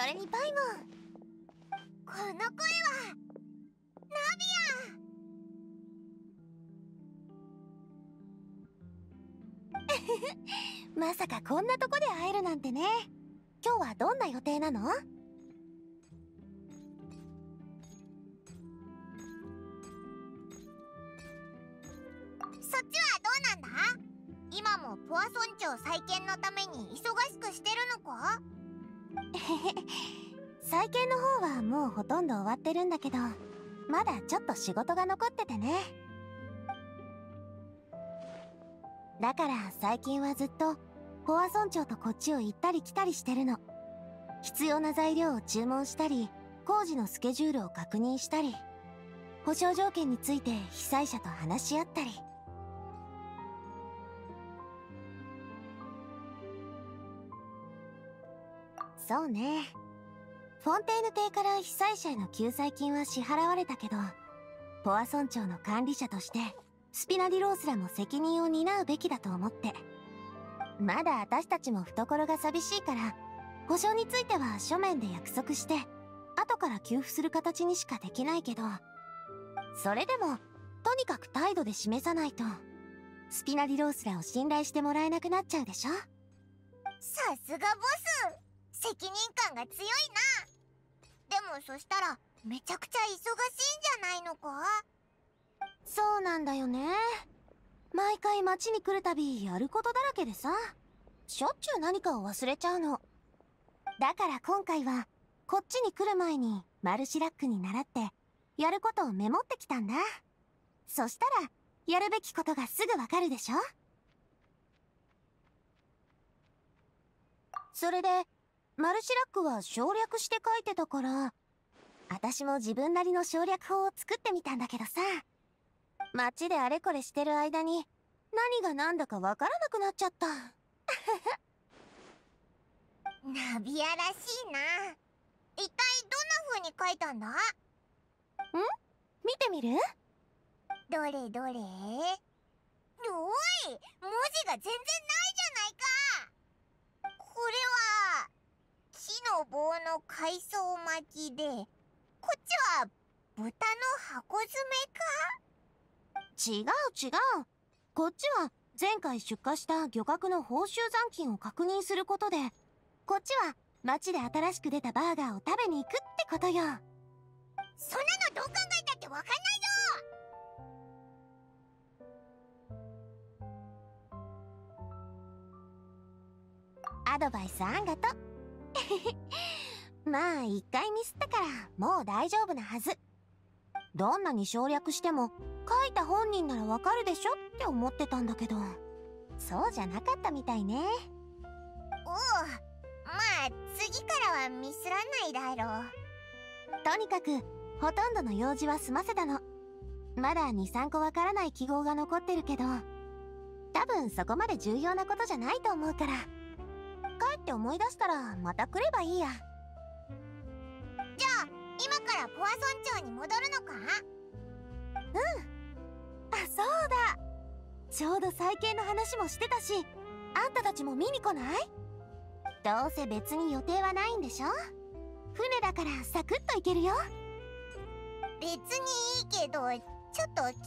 それにパイモン、この声はナビアまさかこんなとこで会えるなんてね。今日はどんな予定なの？そっちはどうなんだ？今もポア村長再建のために忙しくしてるのか？再建の方はもうほとんど終わってるんだけど、まだちょっと仕事が残っててね。だから最近はずっとポア村長とこっちを行ったり来たりしてるの。必要な材料を注文したり、工事のスケジュールを確認したり、保証条件について被災者と話し合ったり。そうね、フォンテーヌ邸から被災者への救済金は支払われたけど、ポア村長の管理者としてスピナディロースらも責任を担うべきだと思って。まだ私たちも懐が寂しいから、保証については書面で約束して後から給付する形にしかできないけど、それでもとにかく態度で示さないとスピナディロースらを信頼してもらえなくなっちゃうでしょ。さすがボス、責任感が強いな。でもそしたらめちゃくちゃ忙しいんじゃないのか？そうなんだよね。毎回町に来るたびやることだらけでさ、しょっちゅう何かを忘れちゃうの。だから今回はこっちに来る前にマルシラックに習ってやることをメモってきたんだ。そしたらやるべきことがすぐわかるでしょ。それでマルシラックは省略して書いてたから、私も自分なりの省略法を作ってみたんだけどさ、街であれこれしてる間に何が何だかわからなくなっちゃったナビアらしいな。一体どんな風に書いたんだ？ん？見てみる？どれどれ。おい、文字が全然ないじゃないか。これは木の棒の海藻巻きで、こっちは豚の箱詰めか？違う。こっちは前回出荷した漁獲の報酬残金を確認することで、こっちは町で新しく出たバーガーを食べに行くってことよ。そんなのどう考えたってわかんないぞ。アドバイスあんがとうまあ一回ミスったからもう大丈夫なはず。どんなに省略しても書いた本人ならわかるでしょって思ってたんだけど、そうじゃなかったみたいね。おお、まあ次からはミスらないだろう。とにかくほとんどの用事は済ませたの。まだ 2、3 個わからない記号が残ってるけど、多分そこまで重要なことじゃないと思うから、帰って思い出したらまた来ればいいや。じゃあ今からポア村長に戻るのか？うん。あ、そうだ、ちょうど再建の話もしてたし、あんたたちも見に来ない？どうせ別に予定はないんでしょ。船だからサクッと行けるよ。別にいいけどちょっと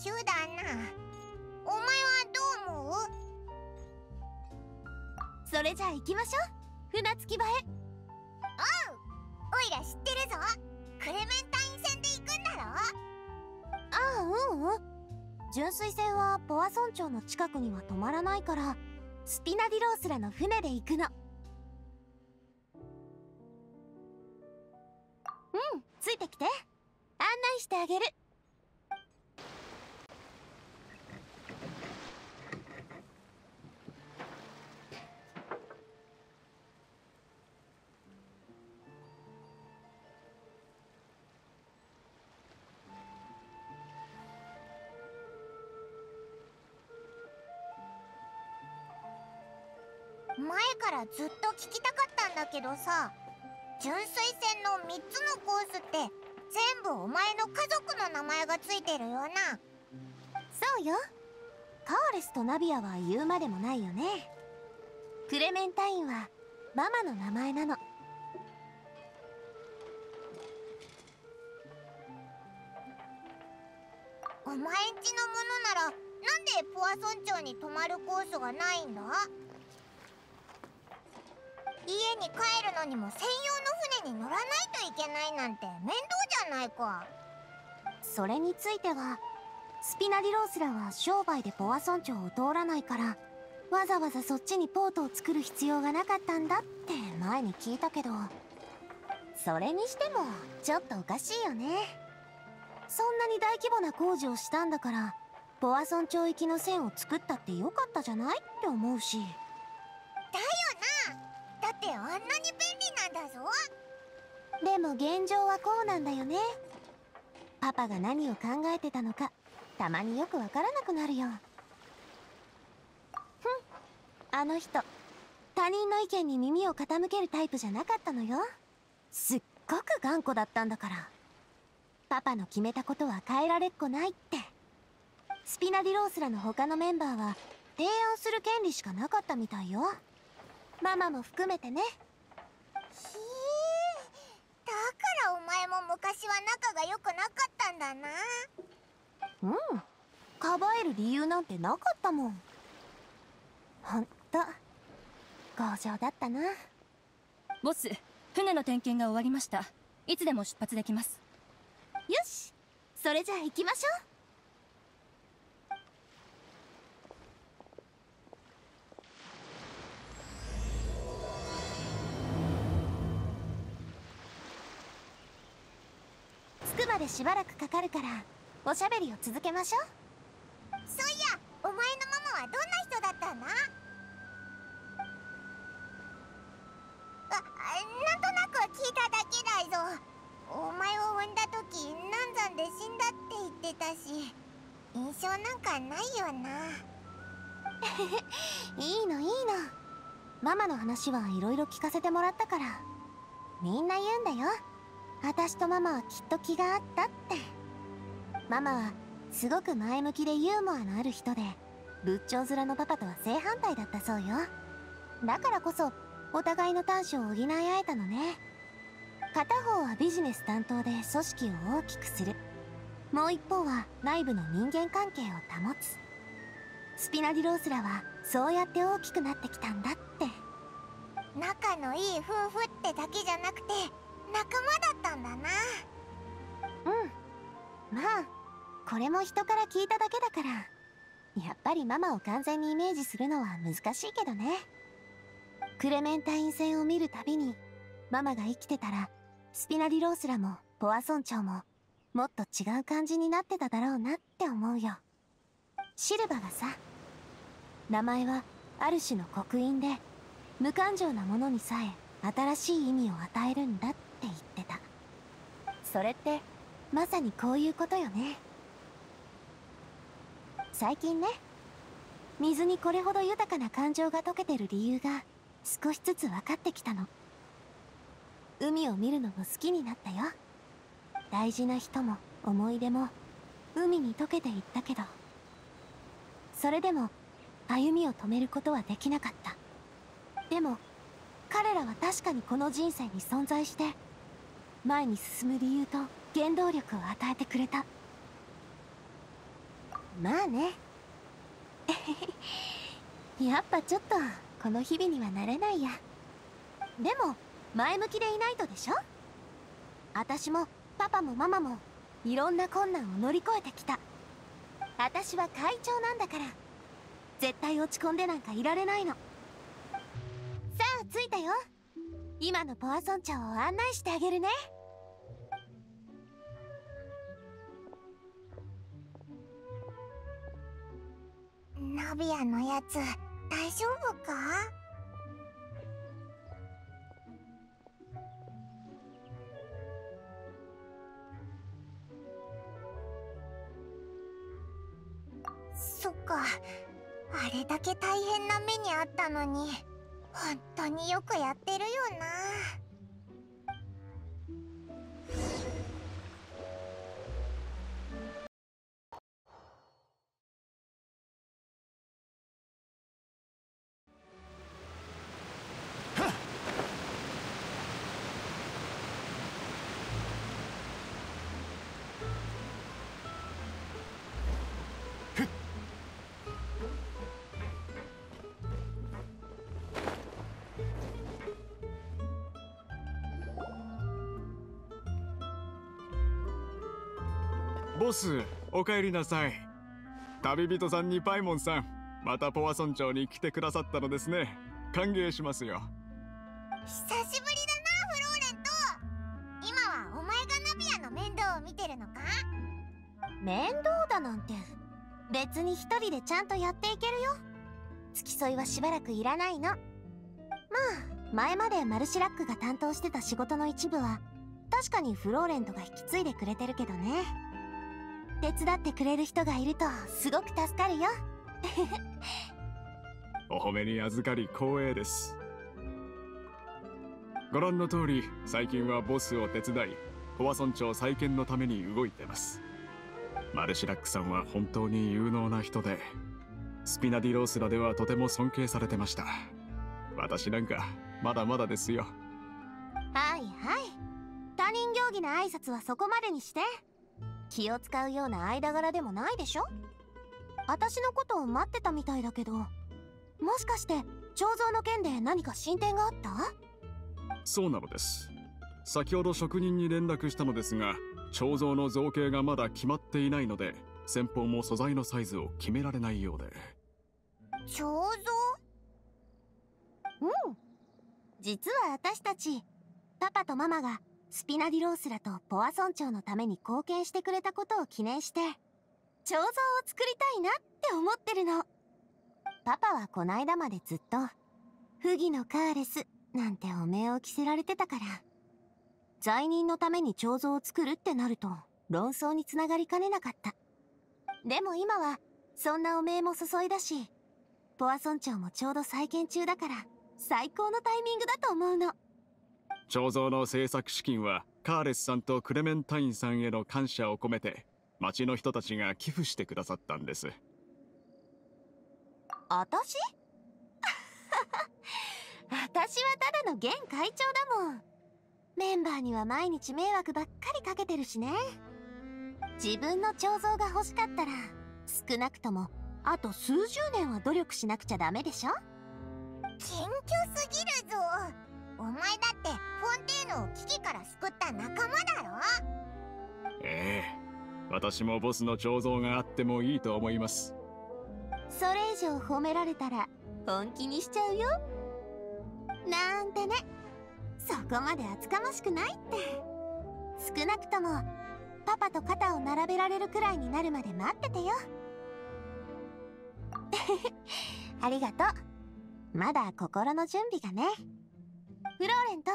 急だな。お前はどう思う？それじゃあ行きましょう、船着き場へ。おう、おいら知ってるぞ、クレメンタイン船で行くんだろ。純粋船はポア村長の近くには止まらないから、スピナディロースらの船で行くの。うん、ついてきて、案内してあげる。前からずっと聞きたかったんだけどさ、純粋船の3つのコースって全部お前の家族の名前がついてるよな。そうよ、カーレスとナビアは言うまでもないよね。クレメンタインはママの名前なの。お前んちのものならなんでポアソン町に泊まるコースがないんだ？家に帰るのにも専用の船に乗らないといけないなんて面倒じゃないか。それについてはスピナディロースらは商売でポアソン町を通らないからわざわざそっちにポートを作る必要がなかったんだって前に聞いたけど、それにしてもちょっとおかしいよね。そんなに大規模な工事をしたんだからポアソン町行きの線を作ったってよかったじゃないって思うし。だよな、だってあんなに便利なんだぞ。でも現状はこうなんだよね。パパが何を考えてたのかたまによくわからなくなるよ。あの人他人の意見に耳を傾けるタイプじゃなかったのよ。すっごく頑固だったんだから。パパの決めたことは変えられっこないって。スピナディロースらの他のメンバーは提案する権利しかなかったみたいよ。ママも含めてね。ひー、だからお前も昔は仲が良くなかったんだな。うん、かばえる理由なんてなかったもん。ほんと強情だったな。ボス、船の点検が終わりました。いつでも出発できます。よし、それじゃあ行きましょう。着くまでしばらくかかるからおしゃべりを続けましょう。そういや、お前のママはどんな人だったんだ？なんとなく聞いただけだいぞ。お前を産んだ時難産で死んだって言ってたし、印象なんかないよな。いいのいいの、ママの話はいろいろ聞かせてもらったから。みんな言うんだよ、私とママはきっと気が合ったって。ママはすごく前向きでユーモアのある人で、仏頂面のパパとは正反対だったそうよ。だからこそお互いの短所を補い合えたのね。片方はビジネス担当で組織を大きくする、もう一方は内部の人間関係を保つ。スピナディロースらはそうやって大きくなってきたんだって。仲のいい夫婦ってだけじゃなくて仲間だったんだな。うん、まあこれも人から聞いただけだから、やっぱりママを完全にイメージするのは難しいけどね。クレメンタイン戦を見るたびに、ママが生きてたらスピナディロースらもポアソン町ももっと違う感じになってただろうなって思うよ。シルバがさ、名前はある種の刻印で無感情なものにさえ新しい意味を与えるんだって言ってた。それってまさにこういうことよね。最近ね、水にこれほど豊かな感情が溶けてる理由が少しずつ分かってきたの。海を見るのも好きになったよ。大事な人も思い出も海に溶けていったけど、それでも歩みを止めることはできなかった。でも彼らは確かにこの人生に存在して、前に進む理由と原動力を与えてくれた。まあね。やっぱちょっとこの日々には慣れないや。でも前向きでいないとでしょ。私もパパもママもいろんな困難を乗り越えてきた。私は会長なんだから絶対落ち込んでなんかいられないの。さあ着いたよ。今のポアソン町を案内してあげるね。ナビアのやつ大丈夫か？そっか、あれだけ大変な目にあったのに本当によくやってるよな。ボス、お帰りなさい。旅人さんにパイモンさん、またポワソン町に来てくださったのですね。歓迎しますよ。久しぶりだな、フローレント。今はお前がナビアの面倒を見てるのか？面倒だなんて、別に一人でちゃんとやっていけるよ。付き添いはしばらくいらないの。まあ、前までマルシラックが担当してた仕事の一部は確かにフローレントが引き継いでくれてるけどね。手伝ってくれる人がいるとすごく助かるよ。お褒めに預かり光栄です。ご覧の通り、最近はボスを手伝い、ポワソン町再建のために動いてます。マルシラックさんは本当に有能な人で、スピナディロースラではとても尊敬されてました。私なんかまだまだですよ。はいはい、他人行儀な挨拶はそこまでにして。気を使うような間柄でもないでしょ。私のことを待ってたみたいだけど、もしかして彫像の件で何か進展があった？そうなのです。先ほど職人に連絡したのですが、彫像の造形がまだ決まっていないので、先方も素材のサイズを決められないようで。彫像？うん、実は私たちパパとママがスピナディロースラとポワソン町のために貢献してくれたことを記念して彫像を作りたいなって思ってるの。パパはこないだまでずっと「不義のカーレス」なんてお名を着せられてたから、罪人のために彫像を作るってなると論争につながりかねなかった。でも今はそんなお名も注いだし、ポワソン町もちょうど再建中だから最高のタイミングだと思うの。彫像の制作資金はカーレスさんとクレメンタインさんへの感謝を込めて町の人たちが寄付してくださったんです。私？私はただの現会長だもん。メンバーには毎日迷惑ばっかりかけてるしね。自分の彫像が欲しかったら少なくともあと数十年は努力しなくちゃダメでしょ。謙虚すぎるぞ。お前だってフォンテーヌを危機から救った仲間だろ。ええ、私もボスの彫像があってもいいと思います。それ以上褒められたら本気にしちゃうよ。なんてね、そこまで厚かましくないって。少なくともパパと肩を並べられるくらいになるまで待っててよ。ありがとう。まだ心の準備がね。フローレント、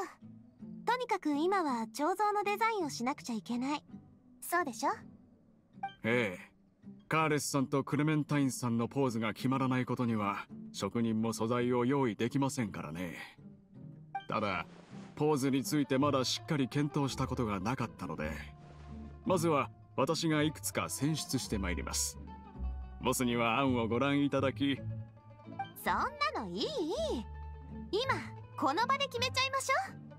とにかく今は彫像のデザインをしなくちゃいけない。そうでしょ？ええ、カーレスさんとクレメンタインさんのポーズが決まらないことには職人も素材を用意できませんからね。ただポーズについてまだしっかり検討したことがなかったので、まずは私がいくつか選出してまいります。ボスには案をご覧いただき。そんなのいい。今この場で決めちゃいましょう。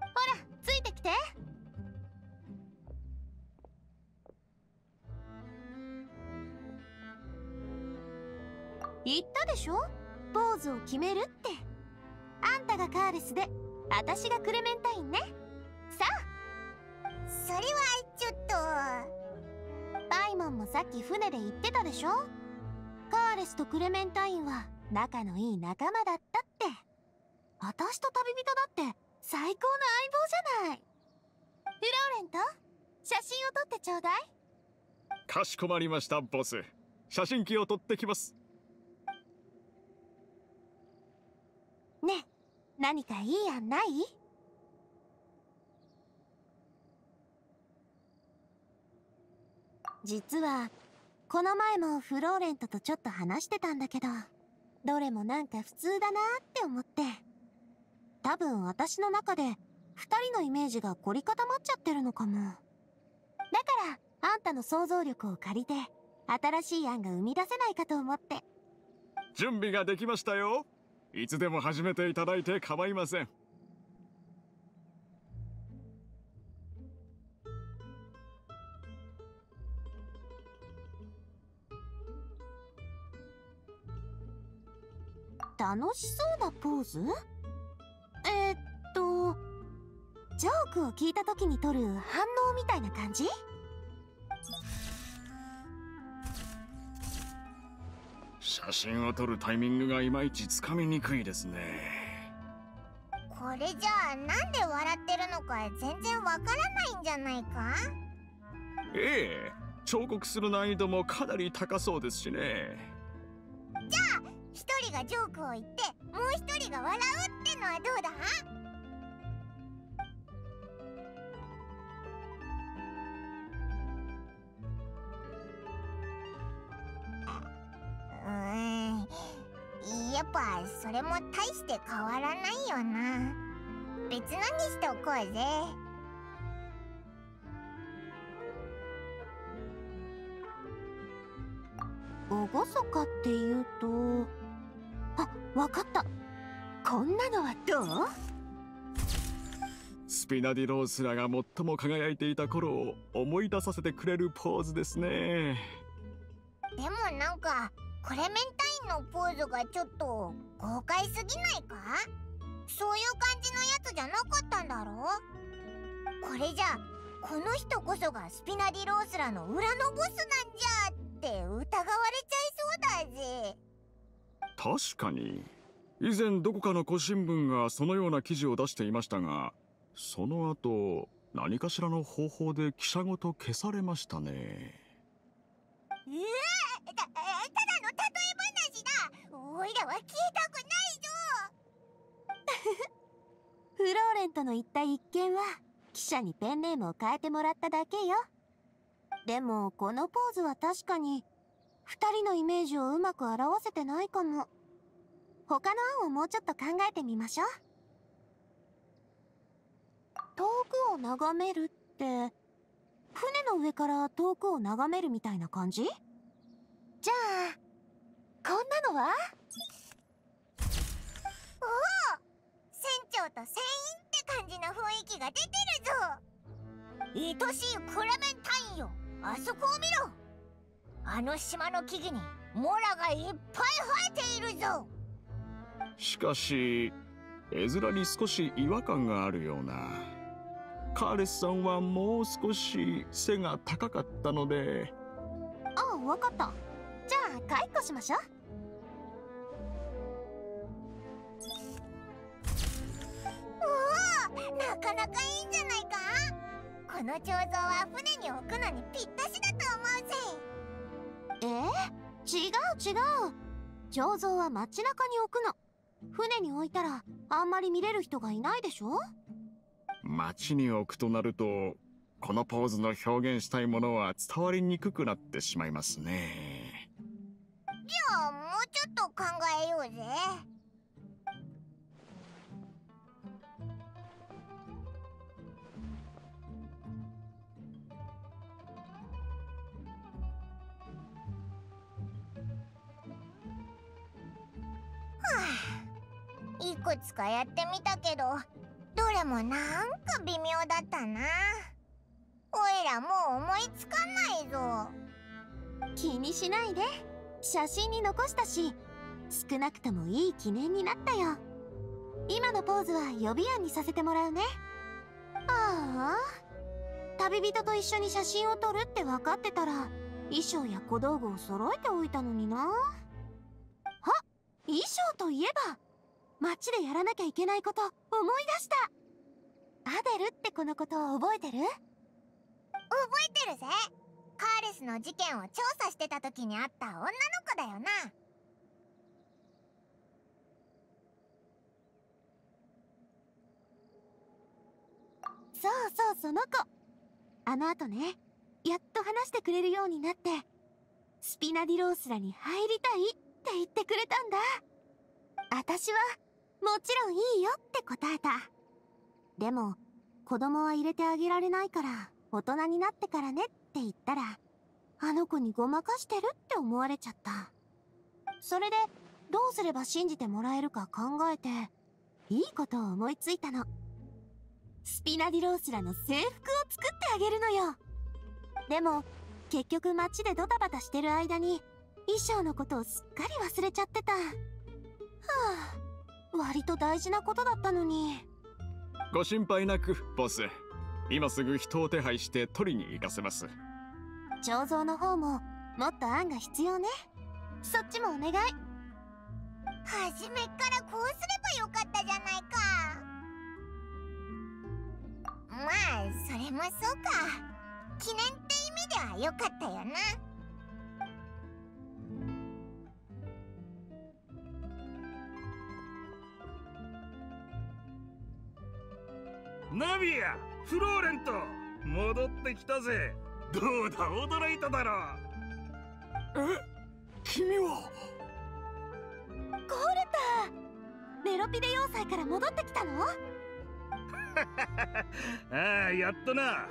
ほらついてきて。言ったでしょ、ポーズを決めるって。あんたがカーレスで私がクレメンタインね。さあ。それはちょっと。パイモンもさっき船で言ってたでしょ、カーレスとクレメンタインは仲のいい仲間だったって。私と旅人だって最高の相棒じゃない。フローレント、写真を撮ってちょうだい。かしこまりました、ボス。写真機を撮ってきますね。何かいい案ない？実はこの前もフローレントとちょっと話してたんだけど、どれもなんか普通だなって思って。多分私の中で2人のイメージが凝り固まっちゃってるのかも。だからあんたの想像力を借りて新しい案が生み出せないかと思って。準備ができましたよ。いつでも始めていただいて構いません。楽しそうなポーズ？ジョークを聞いた時に撮る反応みたいな感じ？写真を撮るタイミングがいまいちつかみにくいですね。これじゃあなんで笑ってるのか全然わからないんじゃないか？ええ、彫刻する難易度もかなり高そうですしね。じゃあ一人がジョークを言ってもう一人が笑うってのはどうだ？やっぱそれも大して変わらないよな。別のにしておこうぜ。おごそかっていうと、あ、わかった、こんなのはどう？スピナディロースらが最も輝いていた頃を思い出させてくれるポーズですね。でもなんかこれ明太のポーズがちょっと豪快すぎないか？そういう感じのやつじゃなかったんだろう？これじゃこの人こそがスピナディロースらの裏のボスなんじゃって疑われちゃいそうだぜ。確かに以前どこかの古新聞がそのような記事を出していましたが、その後何かしらの方法で記者ごと消されましたね。ただの例え話だ。おいらは聞いたくないぞ。フローレントの言った一件は記者にペンネームを変えてもらっただけよ。でもこのポーズは確かに2人のイメージをうまく表せてないかも。他の案をもうちょっと考えてみましょう。遠くを眺めるって船の上から遠くを眺めるみたいな感じ？じゃあこんなのは？おお、船長と船員って感じの雰囲気が出てるぞ。愛しいクレメンタインよ、あそこを見ろ。あの島の木々にモラがいっぱい生えているぞ。しかし絵面に少し違和感があるような。カーレスさんはもう少し背が高かったので。ああ、わかった。じゃあ解雇しましょう。おお、なかなかいいんじゃないか。この彫像は船に置くのにぴったしだと思うぜ。違う違う、彫像は街中に置くの。船に置いたらあんまり見れる人がいないでしょ。街に置くとなるとこのポーズの表現したいものは伝わりにくくなってしまいますね。じゃあもうちょっと考えようぜ。はあ、いくつかやってみたけどどれもなんか微妙だったな。おいらもう思いつかないぞ。気にしないで、写真に残したし少なくともいい記念になったよ。今のポーズは予備案にさせてもらうね。ああ、旅人と一緒に写真を撮るって分かってたら衣装や小道具を揃えておいたのにな。あ、衣装といえば街でやらなきゃいけないこと思い出した。アデルってこのことを覚えてる？覚えてるぜ。カーレスの事件を調査してた時に会った女の子だよな。そうそう、その子。あのあとね、やっと話してくれるようになってスピナディロースらに入りたいって言ってくれたんだ。私はもちろんいいよって答えた。でも子供は入れてあげられないから大人になってからねって言ったら、あの子にごまかしてるって思われちゃった。それでどうすれば信じてもらえるか考えていいことを思いついたの。スピナディロースらの制服を作ってあげるのよ。でも結局街でドタバタしてる間に衣装のことをすっかり忘れちゃってた。はあ、割と大事なことだったのに。ご心配なく、ボス。今すぐ人を手配して取りに行かせます。彫像の方ももっと案が必要ね。そっちもお願い。初めっからこうすればよかったじゃないか。まあそれもそうか、記念って意味ではよかったよな。ナビア、フローレント、戻ってきたぜ。どうだ、驚いただろう。え、君はコールタ、メロピデ要塞から戻ってきたの？ああ、やっとな。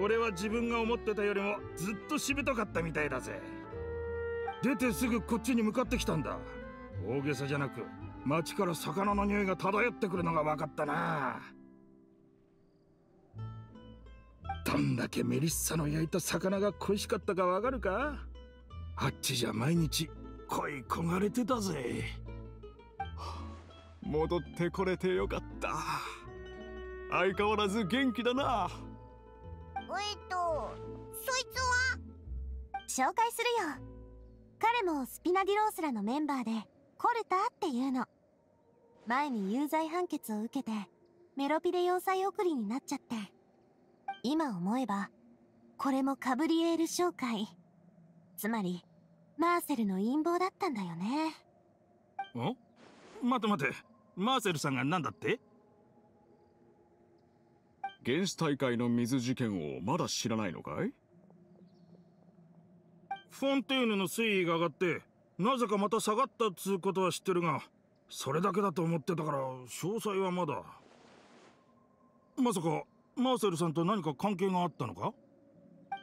俺は自分が思ってたよりもずっとしぶとかったみたいだぜ。出てすぐこっちに向かってきたんだ。大げさじゃなく、町から魚の匂いが漂ってくるのが分かったな。どんだけメリッサの焼いた魚が恋しかったかわかるか？あっちじゃ毎日恋焦がれてたぜ。戻ってこれてよかった。相変わらず元気だな。そいつは？紹介するよ。彼もスピナディロースらのメンバーでコルタっていうの。前に有罪判決を受けてメロピデ要塞送りになっちゃって、今思えばこれもカブリエール商会、つまりマーセルの陰謀だったんだよね。ん？待て、マーセルさんが何だって？原始大会の水事件をまだ知らないのかい？フォンテーヌの水位が上がってなぜかまた下がったっつうことは知ってるが、それだけだと思ってたから詳細はまだ。まさかマーセルさんと何か関係があったのか？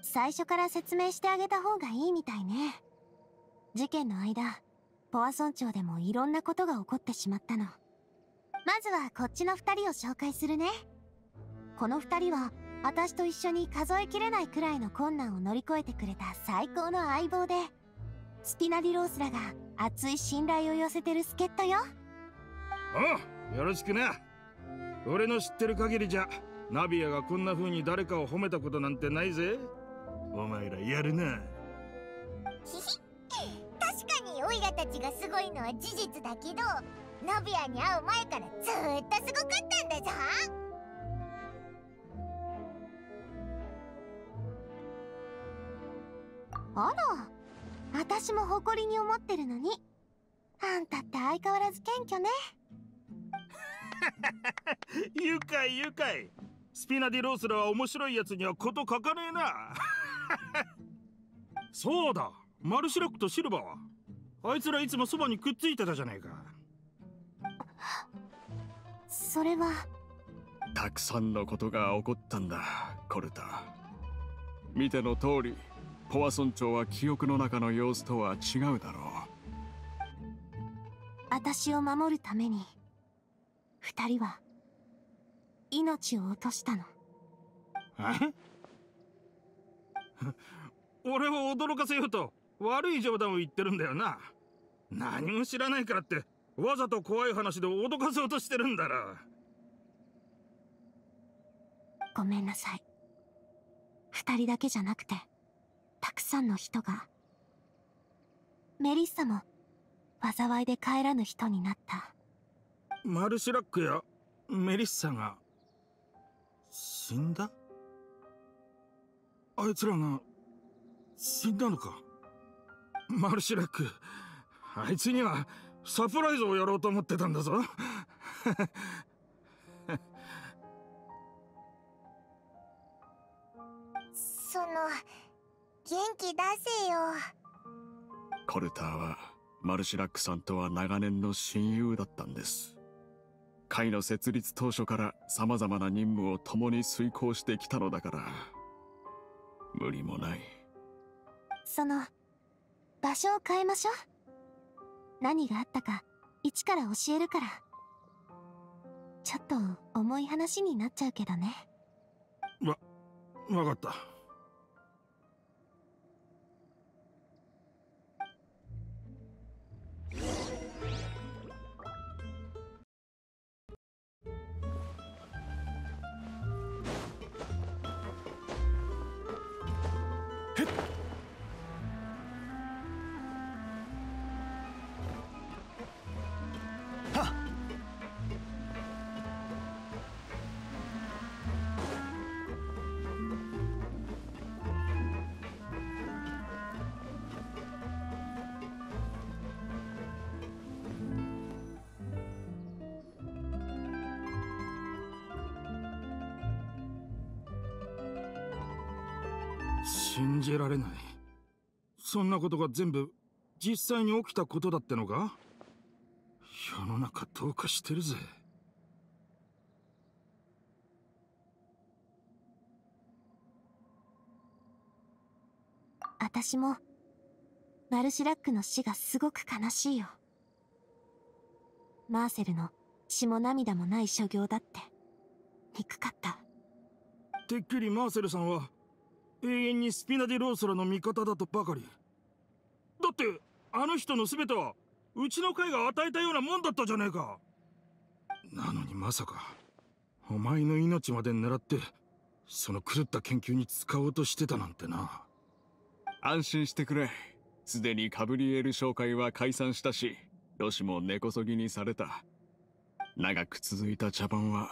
最初から説明してあげた方がいいみたいね。事件の間、ポアソン町でもいろんなことが起こってしまったの。まずはこっちの2人を紹介するね。この2人は私と一緒に数えきれないくらいの困難を乗り越えてくれた最高の相棒で、スピナディロースらが熱い信頼を寄せてる助っ人よ。おう、よろしくな。俺の知ってる限りじゃナビアがこんな風に誰かを褒めたことなんてないぜ。お前らやるな。確かにオイラたちがすごいのは事実だけど、ナビアに会う前からずーっとすごかったんだぞ。あら、私も誇りに思ってるのに、あんたって相変わらず謙虚ね。愉快。スピナディロースらは面白いやつにはこと書かねえな。そうだ、マルシラックとシルバーはあいつらいつもそばにくっついてたじゃないか。それはたくさんのことが起こったんだ、コルタ。見ての通り、ポワソン町は記憶の中の様子とは違うだろう。私を守るために2人は命を落としたの。俺を驚かせようと悪い冗談を言ってるんだよな。何も知らないからってわざと怖い話で脅かそうとしてるんだろ。ごめんなさい。2人だけじゃなくてたくさんの人が。メリッサも災いで帰らぬ人になった。マルシラックやメリッサが死んだ？あいつらが死んだのか。マルシラック、あいつにはサプライズをやろうと思ってたんだぞ。その、元気出せよ。コルターはマルシラックさんとは長年の親友だったんです。会の設立当初から様々な任務を共に遂行してきたのだから、無理もない。その、場所を変えましょう。何があったか一から教えるから。ちょっと重い話になっちゃうけどね。わかった。信じられない。そんなことが全部実際に起きたことだってのか？世の中どうかしてるぜ。私もバルシラックの死がすごく悲しいよ。マーセルの血も涙もない所業だって憎かった。てっきりマーセルさんは永遠にスピナ・ディ・ローソラの味方だとばかり。だってあの人の全てはうちの会が与えたようなもんだったじゃねえか。なのにまさかお前の命まで狙ってその狂った研究に使おうとしてたなんてな。安心してくれ。すでにカブリエル商会は解散したし、ロシも根こそぎにされた。長く続いた茶番は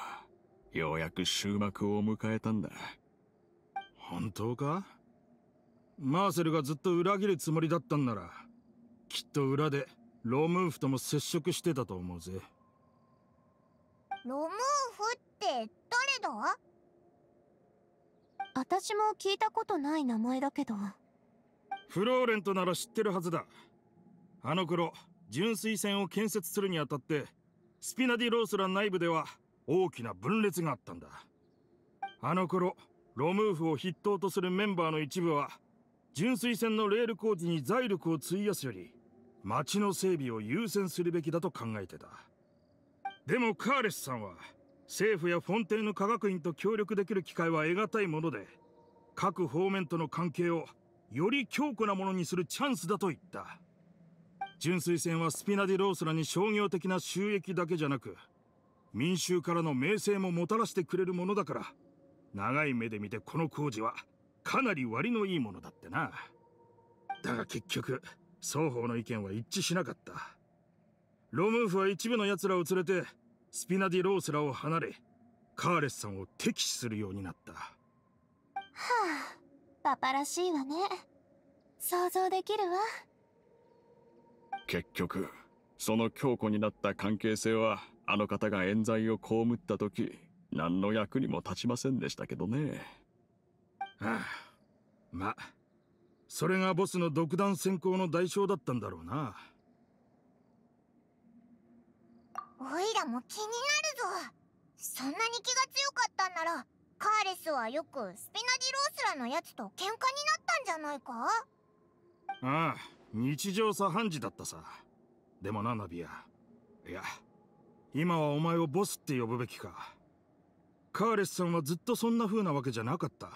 ようやく終幕を迎えたんだ。本当か？マーセルがずっと裏切るつもりだったんなら、きっと裏でロムーフとも接触してたと思うぜ。ロムーフって誰だ？私も聞いたことない名前だけど。フローレントなら知ってるはずだ。あの頃純粋船を建設するにあたってスピナディ・ローソラ内部では大きな分裂があったんだ。あの頃ロムーフを筆頭とするメンバーの一部は純粋船のレール工事に財力を費やすより町の整備を優先するべきだと考えてた。でもカーレスさんは政府やフォンテーヌ科学院と協力できる機会は得難いもので、各方面との関係をより強固なものにするチャンスだと言った。純粋船はスピナディ・ローソラに商業的な収益だけじゃなく民衆からの名声ももたらしてくれるものだから、長い目で見てこの工事はかなり割のいいものだってな。だが結局双方の意見は一致しなかった。ロムーフは一部の奴らを連れてスピナディ・ローソラを離れ、カーレスさんを敵視するようになった。はあ、パパらしいわね。想像できるわ。結局その強固になった関係性はあの方が冤罪を被った時何の役にも立ちませんでしたけどね。ああ、まあそれがボスの独断専行の代償だったんだろうな。おいらも気になるぞ。そんなに気が強かったんならカーレスはよくスピナディ・ローソラのやつと喧嘩になったんじゃないか？ああ、日常茶飯事だったさ。でもなナビア、いや今はお前をボスって呼ぶべきか。カーレスさんはずっとそんな風なわけじゃなかった。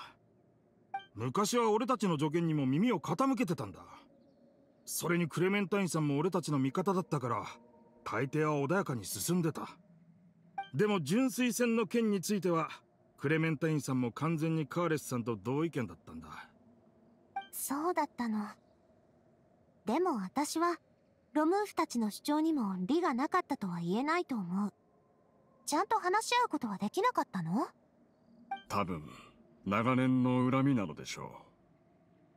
昔は俺たちの助言にも耳を傾けてたんだ。それにクレメンタインさんも俺たちの味方だったから大抵は穏やかに進んでた。でも純粋船の件についてはクレメンタインさんも完全にカーレスさんと同意見だったんだ。そうだったの。でも私はロムーフたちの主張にも理がなかったとは言えないと思う。ちゃんと話し合うことはできなかったの？多分長年の恨みなのでしょう。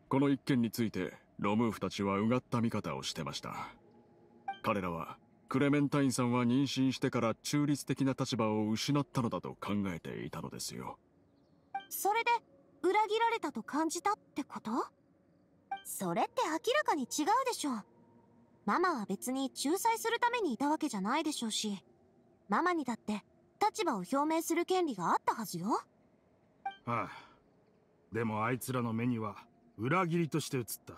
この一件についてロムーフたちはうがった見方をしてました。彼らはクレメンタインさんは妊娠してから中立的な立場を失ったのだと考えていたのですよ。それで裏切られたと感じたってこと？それって明らかに違うでしょ。ママは別に仲裁するためにいたわけじゃないでしょうし、ママにだって立場を表明する権利があったはずよ。ああ、でもあいつらの目には裏切りとして映った。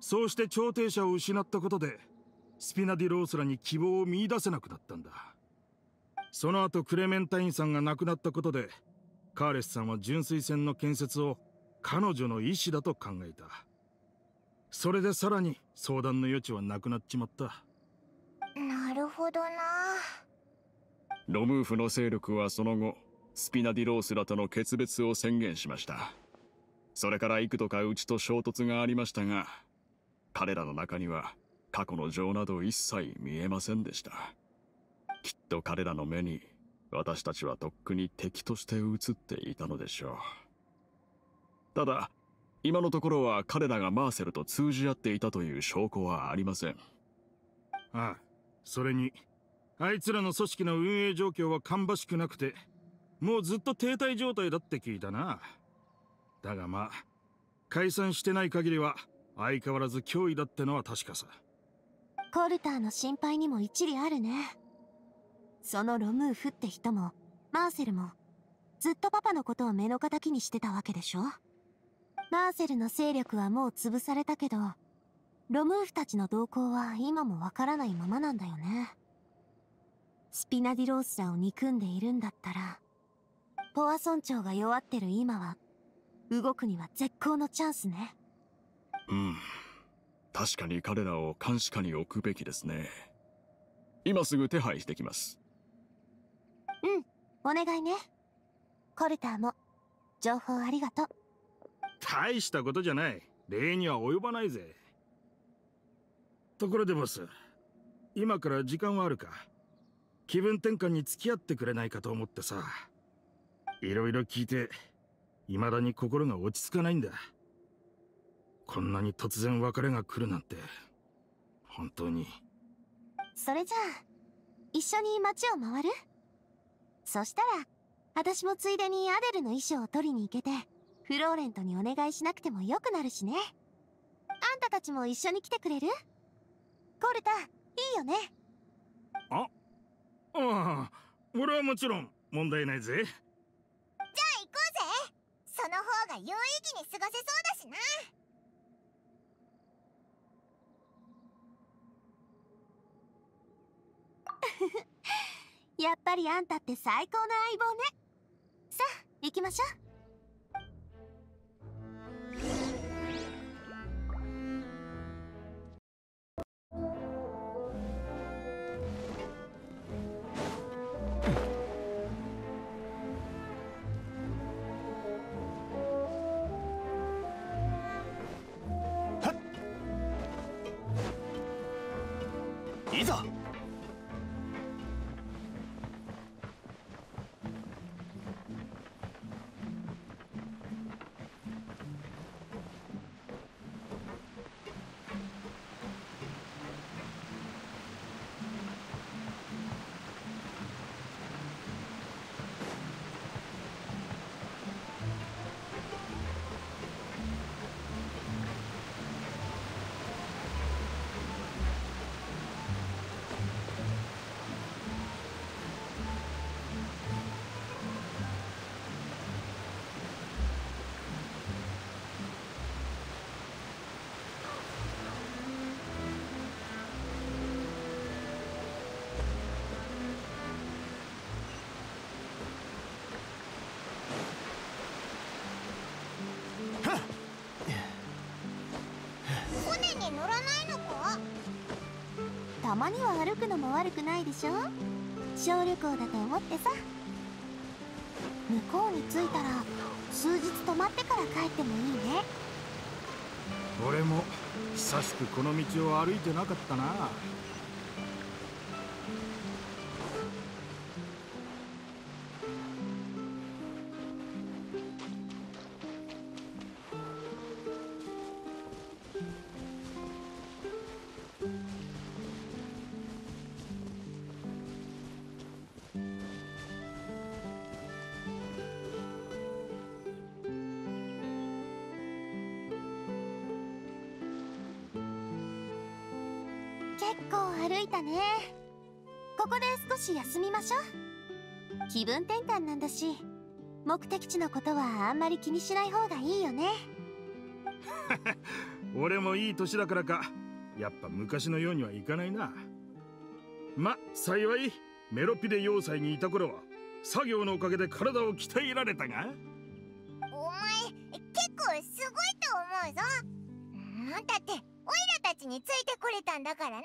そうして調停者を失ったことでスピナディ・ローソラに希望を見出せなくなったんだ。その後クレメンタインさんが亡くなったことでカーレスさんは純粋船の建設を彼女の意思だと考えた。それでさらに相談の余地はなくなっちまった。なるほどな。ロムーフの勢力はその後スピナディ・ローソラとの決別を宣言しました。それから幾度かうちと衝突がありましたが、彼らの中には過去の情など一切見えませんでした。きっと彼らの目に私たちはとっくに敵として映っていたのでしょう。ただ今のところは彼らがマーセルと通じ合っていたという証拠はありません。ああ、それにあいつらの組織の運営状況は芳しくなくてもうずっと停滞状態だって聞いたな。だがまあ解散してない限りは相変わらず脅威だってのは確かさ。コルターの心配にも一理あるね。そのロムーフって人もマーセルもずっとパパのことを目の敵にしてたわけでしょ。マーセルの勢力はもう潰されたけど、ロムーフたちの動向は今もわからないままなんだよね。スピナディロース社を憎んでいるんだったら、ポア村長が弱ってる今は動くには絶好のチャンスね。うん、確かに彼らを監視下に置くべきですね。今すぐ手配してきます。うん、お願いね。コルターも情報ありがとう。大したことじゃない、礼には及ばないぜ。ところでボス、今から時間はあるか？気分転換に付き合ってくれないかと思ってさ。いろいろ聞いて未だに心が落ち着かないんだ。こんなに突然別れが来るなんて本当に。それじゃあ一緒に街を回る？そしたら私もついでにアデルの衣装を取りに行けて、フローレントにお願いしなくてもよくなるしね。あんたたちも一緒に来てくれる？コルタ、いいよね。あ、ああ、俺はもちろん問題ないぜ。じゃあ行こうぜ。その方が有意義に過ごせそうだしな。やっぱりあんたって最高の相棒ね。さあ行きましょう。乗らないのか？たまには歩くのも悪くないでしょ。小旅行だと思ってさ。向こうに着いたら数日泊まってから帰ってもいいね。俺も久しくこの道を歩いてなかったな。休みましょう。気分転換なんだし、目的地のことはあんまり気にしない方がいいよね。俺もいい年だからか、やっぱ昔のようにはいかないな。ま、幸いメロピで要塞にいた頃は作業のおかげで体を鍛えられたが。お前結構すごいと思うぞ。だってオイラたちについてこれたんだからな。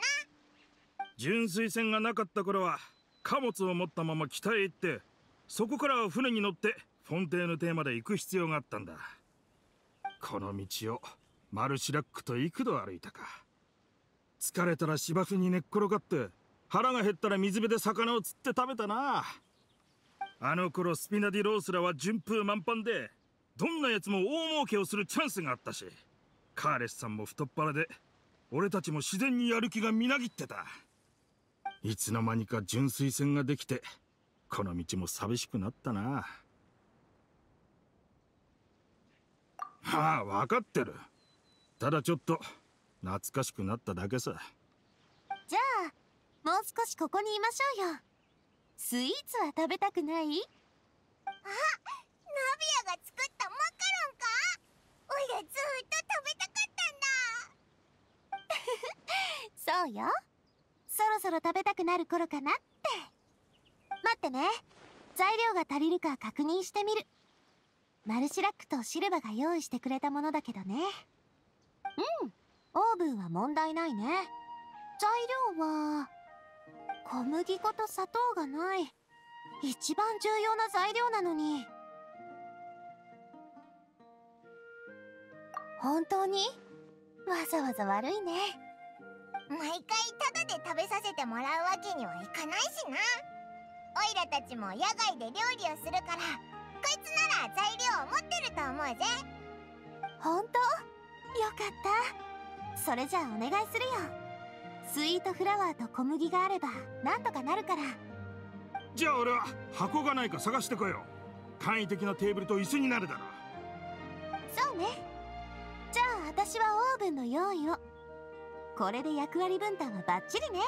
純粋船がなかった頃は貨物を持ったまま北へ行って、そこから船に乗ってフォンテーヌ邸まで行く必要があったんだ。この道をマルシラックと幾度歩いたか。疲れたら芝生に寝っ転がって、腹が減ったら水辺で魚を釣って食べたな。あの頃スピナディロースらは順風満帆で、どんなやつも大儲けをするチャンスがあったし、カーレスさんも太っ腹で、俺たちも自然にやる気がみなぎってた。いつの間にか純粋船ができて、この道も寂しくなったな。はあ、分かってる。ただちょっと懐かしくなっただけさ。じゃあもう少しここにいましょうよ。スイーツは食べたくない？あ、ナビアが作ったマカロンか。おいらずーっと食べたかったんだ。そうよ、そろそろ食べたくなる頃かなって。待ってね、材料が足りるか確認してみる。マルシラックとシルバが用意してくれたものだけどね。うん、オーブンは問題ないね。材料は小麦粉と砂糖がない。一番重要な材料なのに。本当にわざわざ悪いね。毎回タダで食べさせてもらうわけにはいかないしな。オイラたちも野外で料理をするから、こいつなら材料を持ってると思うぜ。本当？よかった。それじゃあお願いするよ。スイートフラワーと小麦があればなんとかなるから。じゃあ俺は箱がないか探してこよう。簡易的なテーブルと椅子になるだろう。そうね。じゃあ私はオーブンの用意を。これで役割分担はバッチリね。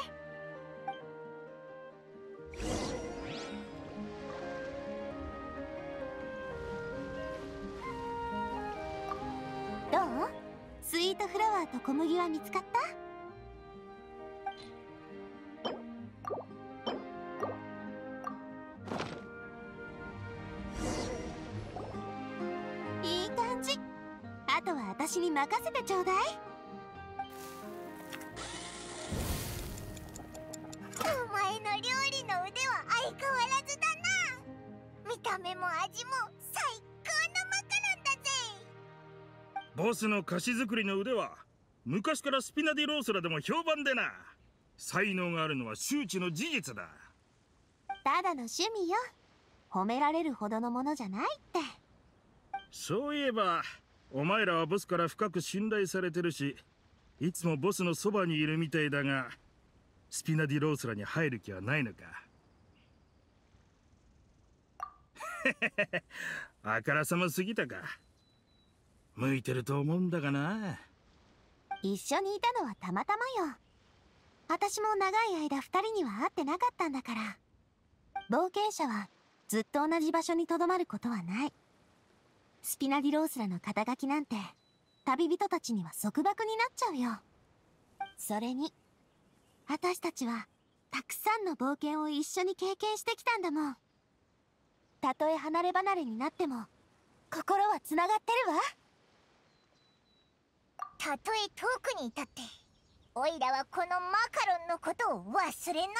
どう？スイートフラワーと小麦は見つかった？いい感じ。あとは私に任せてちょうだい。お前の料理の腕は相変わらずだな。見た目も味も最高。ボスの菓子作りの腕は昔からスピナディローソラでも評判でな。才能があるのは周知の事実だ。ただの趣味よ。褒められるほどのものじゃないって。そういえばお前らはボスから深く信頼されてるし、いつもボスのそばにいるみたいだが、スピナディローソラに入る気はないのか？あからさますぎたか。向いてると思うんだがな。一緒にいたのはたまたまよ。私も長い間2人には会ってなかったんだから。冒険者はずっと同じ場所にとどまることはない。スピナディロースラの肩書きなんて旅人たちには束縛になっちゃうよ。それに私たちはたくさんの冒険を一緒に経験してきたんだもん。たとえ離れ離れになっても心はつながってるわ。たとえ遠くにいたって、オイラはこのマカロンのことを忘れないぜ。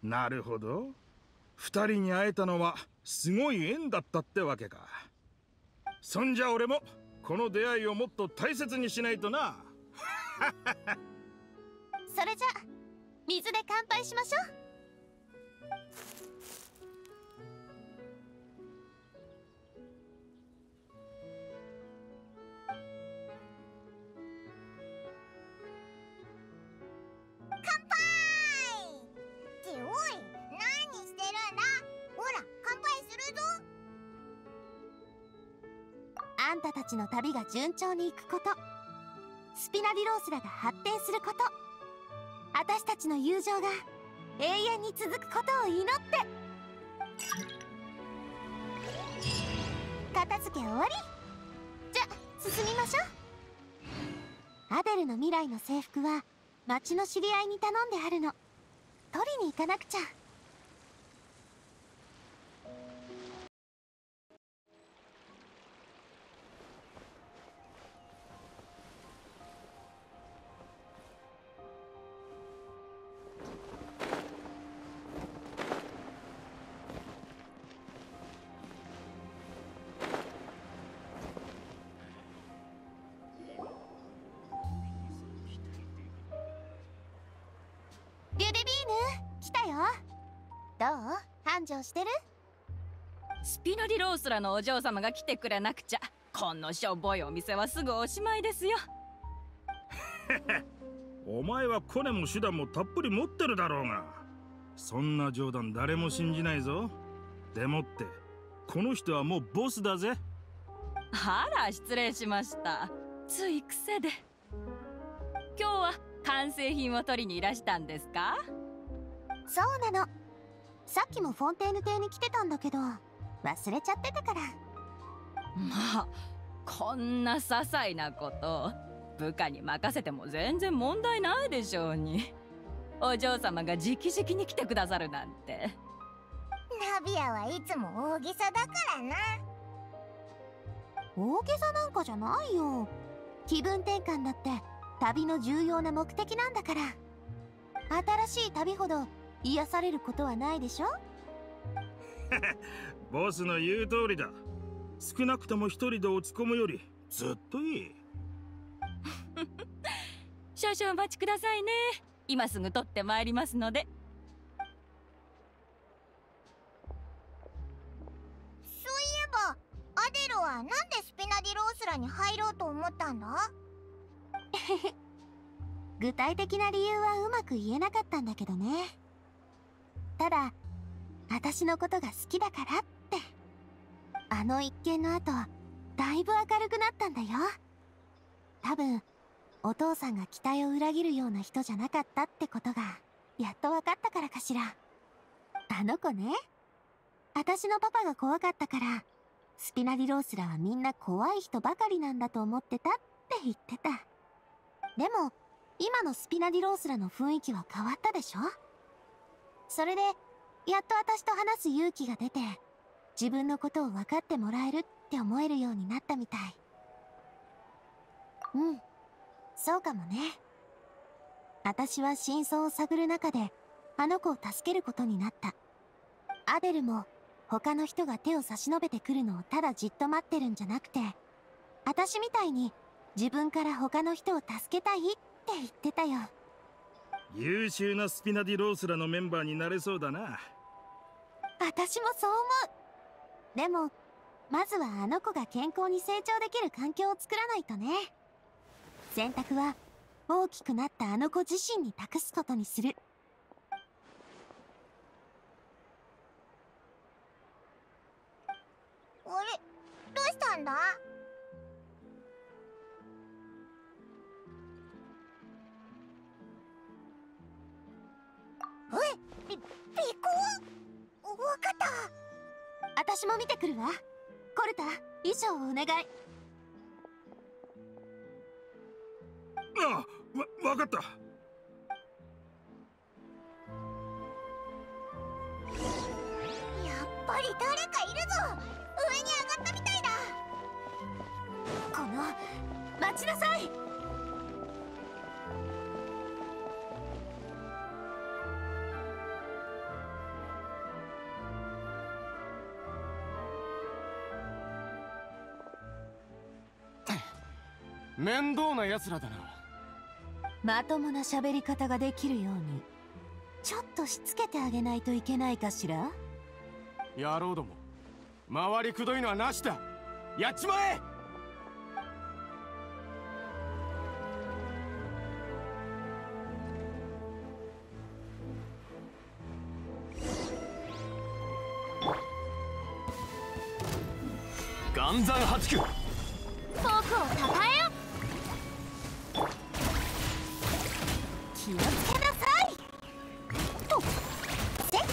なるほど、二人に会えたのはすごい縁だったってわけか。そんじゃ俺もこの出会いをもっと大切にしないとな。それじゃ水で乾杯しましょう。あんたたちの旅が順調に行くこと、スピナディロースラが発展すること、私たちの友情が永遠に続くことを祈って。片付け終わり。じゃ進みましょう。アデルの未来の制服は町の知り合いに頼んであるの。取りに行かなくちゃ。どう？繁盛してる？スピナディロースラのお嬢様が来てくれなくちゃ、このしょぼいお店はすぐおしまいですよ。お前はコネも手段もたっぷり持ってるだろうが、そんな冗談誰も信じないぞ。でもってこの人はもうボスだぜ。あら、失礼しました。つい癖で。今日は完成品を取りにいらしたんですか？そうなの。さっきもフォンテーヌ邸に来てたんだけど、忘れちゃってたから。まあ、こんな些細なこと部下に任せても全然問題ないでしょうに。お嬢様が直々に来てくださるなんて。ナビアはいつも大げさだからな。大げさなんかじゃないよ。気分転換だって旅の重要な目的なんだから。新しい旅ほど癒されることはないでしょ。ボスの言う通りだ。少なくとも一人で落ち込むよりずっといい。少々お待ちくださいね。今すぐ取ってまいりますので。そういえばアデルはなんでスピナディロースラに入ろうと思ったんだ？具体的な理由はうまく言えなかったんだけどね。ただ私のことが好きだからって。あの一件の後だいぶ明るくなったんだよ。多分お父さんが期待を裏切るような人じゃなかったってことがやっと分かったからかしら。あの子ね、私のパパが怖かったからスピナディロースラはみんな怖い人ばかりなんだと思ってたって言ってた。でも今のスピナディロースラの雰囲気は変わったでしょ。それでやっと私と話す勇気が出て自分のことを分かってもらえるって思えるようになったみたい。うん、そうかもね。私は真相を探る中であの子を助けることになった。アデルも他の人が手を差し伸べてくるのをただじっと待ってるんじゃなくて、私みたいに自分から他の人を助けたいって言ってたよ。優秀なスピナディロースラのメンバーになれそうだな。私もそう思う。でもまずはあの子が健康に成長できる環境を作らないとね。選択は大きくなったあの子自身に託すことにする。あれ、どうしたんだ？えっ、尾行？わかった、私も見てくるわ。コルタ、衣装をお願い。ああ、わかった。やっぱり誰かいるぞ。上に上がったみたいだ。この、待ちなさい。面倒な奴らだな。まともな喋り方ができるようにちょっとしつけてあげないといけないかしら。野郎ども、回りくどいのはなしだ。やっちまえ。岩山八九、僕をたたえよ。気をつけなさいと。せっ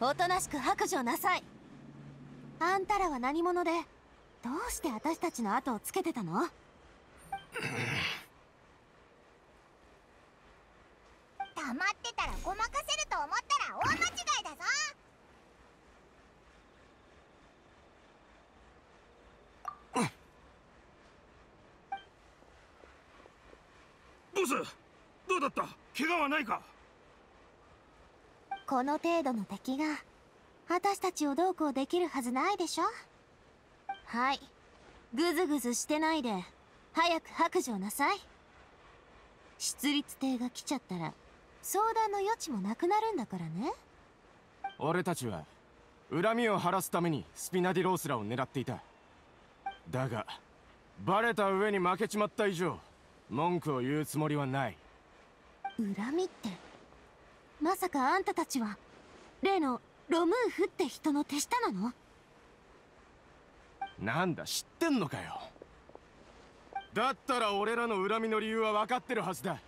おとなしく白状なさい。あんたらは何者でどうして私たちの後をつけてたの？黙ってたらごまかせると思ったら大間違いだぞ。ボス、どうだった？怪我はないか？この程度の敵が私たちをどうこうできるはずないでしょ。はい、グズグズしてないで早く白状なさい。出立艇が来ちゃったら相談の余地もなくなるんだからね。俺たちは恨みを晴らすためにスピナディロースラを狙っていた。だがバレた上に負けちまった以上文句を言うつもりはない。恨みってまさかあんたたちは例のロムーフって人の手下なの？なんだ、知ってんのかよ。だったら俺らの恨みの理由は分かってるはずだ。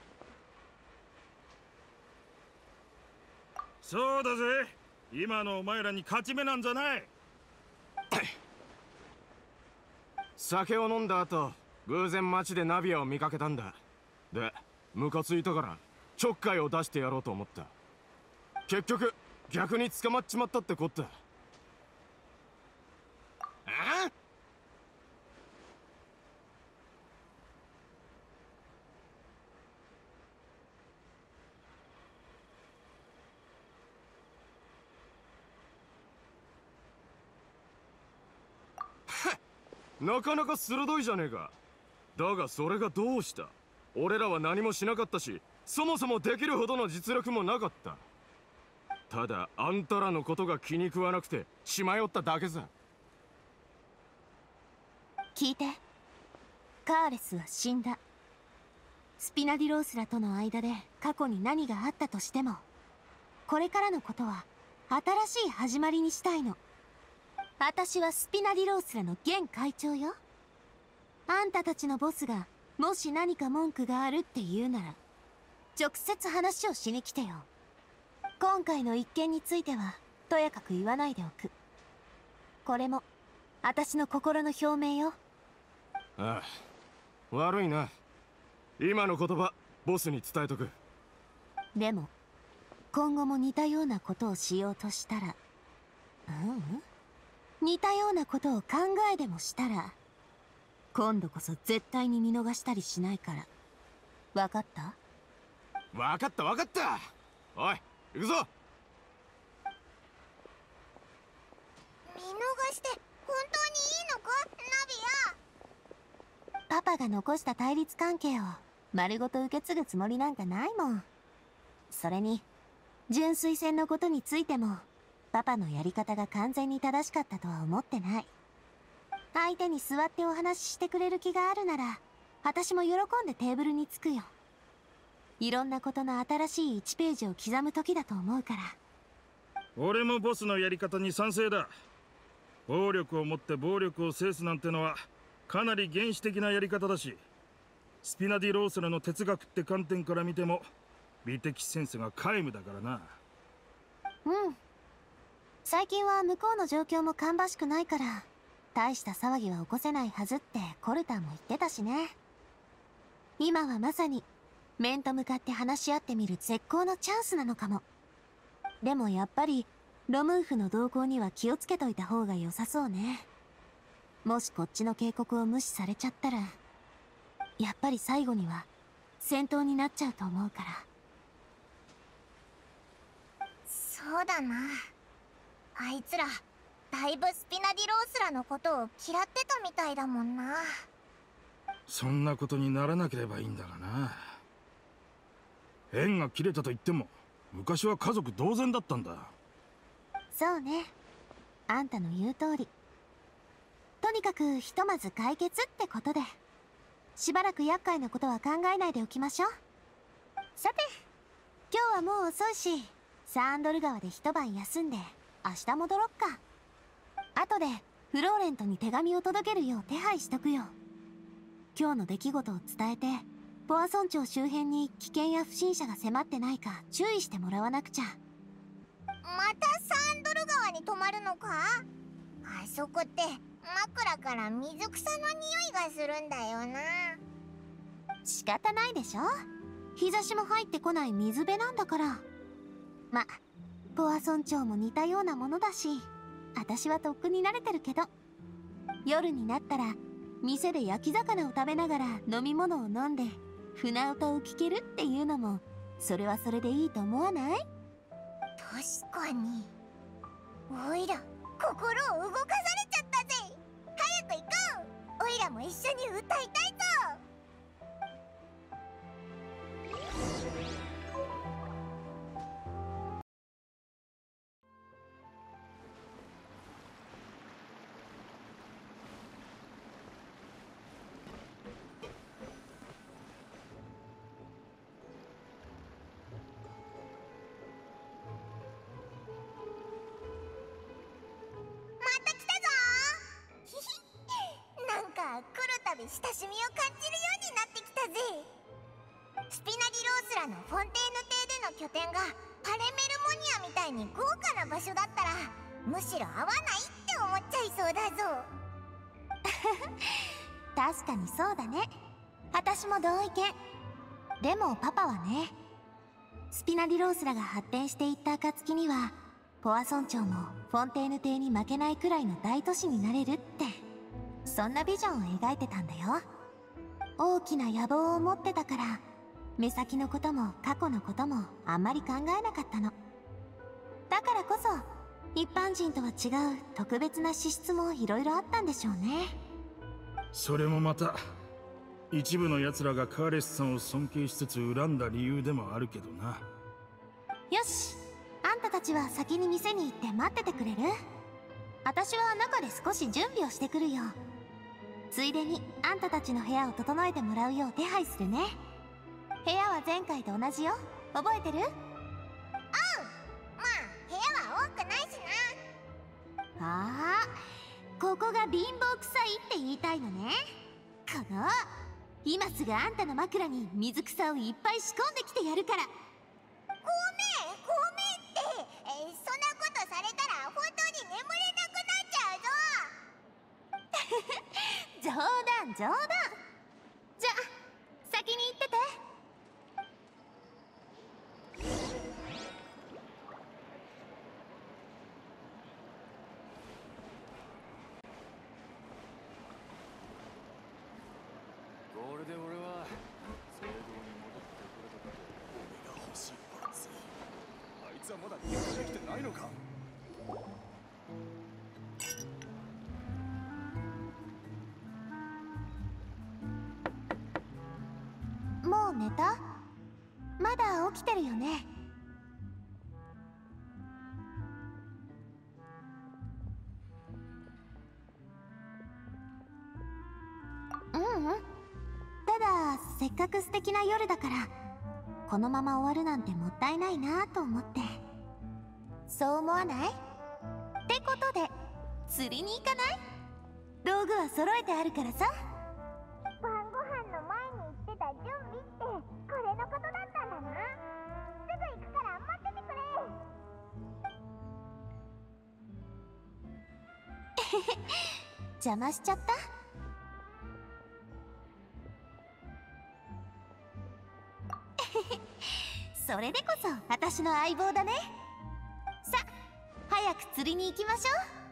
そうだぜ、今のお前らに勝ち目なんじゃない。酒を飲んだ後、偶然街でナビアを見かけたんだ。で、ムカついたからちょっかいを出してやろうと思った。結局逆に捕まっちまったってこった。ああ、なかなか鋭いじゃねえか。だがそれがどうした？俺らは何もしなかったし、そもそもできるほどの実力もなかった。ただあんたらのことが気に食わなくて血迷っただけさ。聞いて、カーレスは死んだ。スピナディロースらとの間で過去に何があったとしても、これからのことは新しい始まりにしたいの。私はスピナディロースらの現会長よ。あんたたちのボスがもし何か文句があるって言うなら、直接話をしに来てよ。今回の一件についてはとやかく言わないでおく。これも私の心の表明よ。ああ、悪いな。今の言葉ボスに伝えとく。でも今後も似たようなことをしようとしたら、似たようなことを考えでもしたら、今度こそ絶対に見逃したりしないから。分かった？分かった分かった。おい、行くぞ。見逃して本当にいいのか、ナビア。パパが残した対立関係を丸ごと受け継ぐつもりなんかないもん。それに純粋戦のことについても、パパのやり方が完全に正しかったとは思ってない。相手に座ってお話ししてくれる気があるなら、私も喜んでテーブルにつくよ。いろんなことの新しい1ページを刻む時だと思うから。俺もボスのやり方に賛成だ。暴力を持って暴力を制すなんてのはかなり原始的なやり方だし、スピナディ・ロースラの哲学って観点から見ても美的センスが皆無だからな。うん、最近は向こうの状況も芳しくないから、大した騒ぎは起こせないはずってコルタンも言ってたしね。今はまさに面と向かって話し合ってみる絶好のチャンスなのかも。でもやっぱりロムーフの動向には気をつけといた方が良さそうね。もしこっちの警告を無視されちゃったら、やっぱり最後には戦闘になっちゃうと思うから。そうだな、あいつらだいぶスピナディロースらのことを嫌ってたみたいだもんな。そんなことにならなければいいんだがな。縁が切れたと言っても昔は家族同然だったんだ。そうね、あんたの言う通り。とにかくひとまず解決ってことで、しばらく厄介なことは考えないでおきましょう。さて、今日はもう遅いし、サンドル川で一晩休んで明日戻ろっか。後でフローレントに手紙を届けるよう手配しとくよ。今日の出来事を伝えて、ポア村長周辺に危険や不審者が迫ってないか注意してもらわなくちゃ。またサンドル川に泊まるのか？あそこって枕から水草の匂いがするんだよな。仕方ないでしょ、日差しも入ってこない水辺なんだから。ま、ポア村長も似たようなものだし、私はとっくに慣れてるけど。夜になったら店で焼き魚を食べながら飲み物を飲んで船歌を聴けるっていうのも、それはそれでいいと思わない？確かに。おいら心を動かされちゃったぜ。早く行こう、おいらも一緒に歌いたいぞ。親しみを感じるようになってきたぜ。スピナリロースラのフォンテーヌ邸での拠点がハレメルモニアみたいに豪華な場所だったらむしろ合わないって思っちゃいそうだぞ。確かにそうだね。私も同意見。でもパパはね、スピナリロースラが発展していった暁にはポアソン町もフォンテーヌ邸に負けないくらいの大都市になれるって、そんなビジョンを描いてたんだよ。大きな野望を持ってたから目先のことも過去のこともあんまり考えなかったの。だからこそ一般人とは違う特別な資質もいろいろあったんでしょうね。それもまた一部の奴らがカーレスさんを尊敬しつつ恨んだ理由でもあるけどな。よし、あんたたちは先に店に行って待っててくれる？私は中で少し準備をしてくるよ。ついでにあんたたちの部屋を整えてもらうよう手配するね。部屋は前回と同じよ。覚えてる？うん、まあ部屋は多くないしな。ああ、ここが貧乏臭いって言いたいのね。この今すぐあんたの枕に水草をいっぱい仕込んできてやるから。ごめんって、そんなことされたら本当に眠れなくなっちゃうぞ。冗談。じゃあ先に行ってて。これで俺は聖堂に戻ってこれたかと。俺が欲しいパーツ、あいつはまだ入手できてないのか。もう寝た？まだ起きてるよね。せっかく素敵な夜だからこのまま終わるなんてもったいないなと思って。そう思わない？ってことで釣りに行かない？道具は揃えてあるからさ。晩ご飯の前に言ってた準備ってこれのことだったんだな。すぐ行くから待っててくれ。邪魔しちゃった？それでこそ私の相棒だね。さ、早く釣りに行きましょう。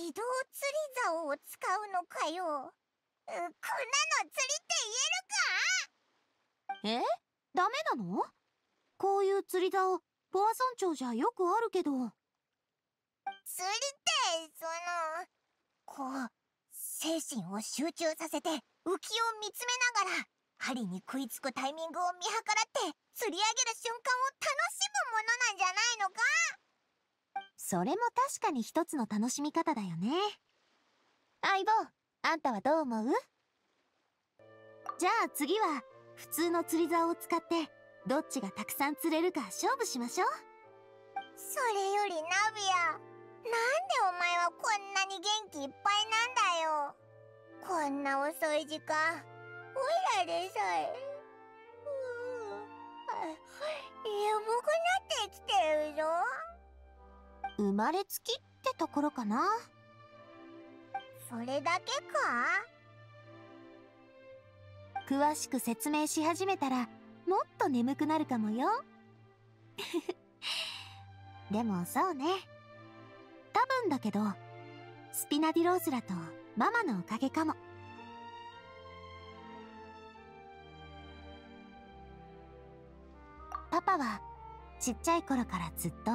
自動釣り竿を使うのかよ。こんなの釣りって言えるか？え？ダメなの？こういう釣り竿ポアソン町じゃよくあるけど。釣りってこう精神を集中させて浮きを見つめながら針に食いつくタイミングを見計らって釣り上げる瞬間を楽しむものなんじゃないのか？それも確かに一つの楽しみ方だよね。相棒、あんたはどう思う？じゃあ次は普通の釣り竿を使ってどっちがたくさん釣れるか勝負しましょう。それよりナビア、なんでお前はこんなに元気いっぱいなんだよ。こんな遅い時間、おいらでさえ眠くなってきてるぞ。生まれつきってところかな。それだけか？詳しく説明し始めたらもっと眠くなるかもよ。でもそうね、多分だけどスピナディロースラとママのおかげかも。パはちっちゃい頃からずっと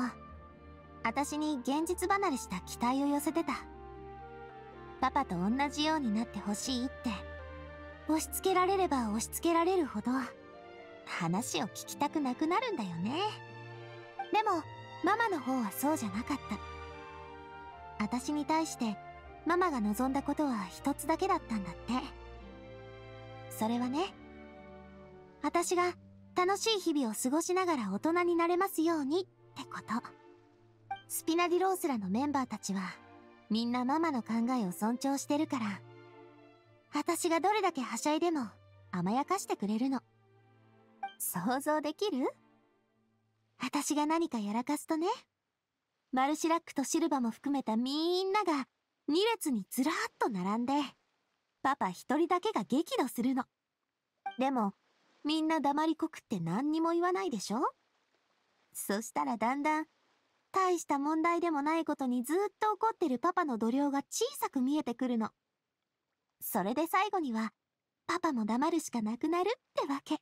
私に現実離れした期待を寄せてた。パパと同じようになってほしいって押し付けられれば押し付けられるほど話を聞きたくなくなるんだよね。でもママの方はそうじゃなかった。私に対してママが望んだことは一つだけだったんだって。それはね、私が楽しい日々を過ごしながら大人になれますようにってこと。スピナディロースラのメンバーたちはみんなママの考えを尊重してるから、私がどれだけはしゃいでも甘やかしてくれるの。想像できる？私が何かやらかすとね、マルシラックとシルバも含めたみんなが2列にずらーっと並んで、パパ一人だけが激怒するの。でもみんな黙りこくって何にも言わないでしょ。そしたらだんだん大した問題でもないことにずっと怒ってるパパの度量が小さく見えてくるの。それで最後にはパパも黙るしかなくなるってわけ。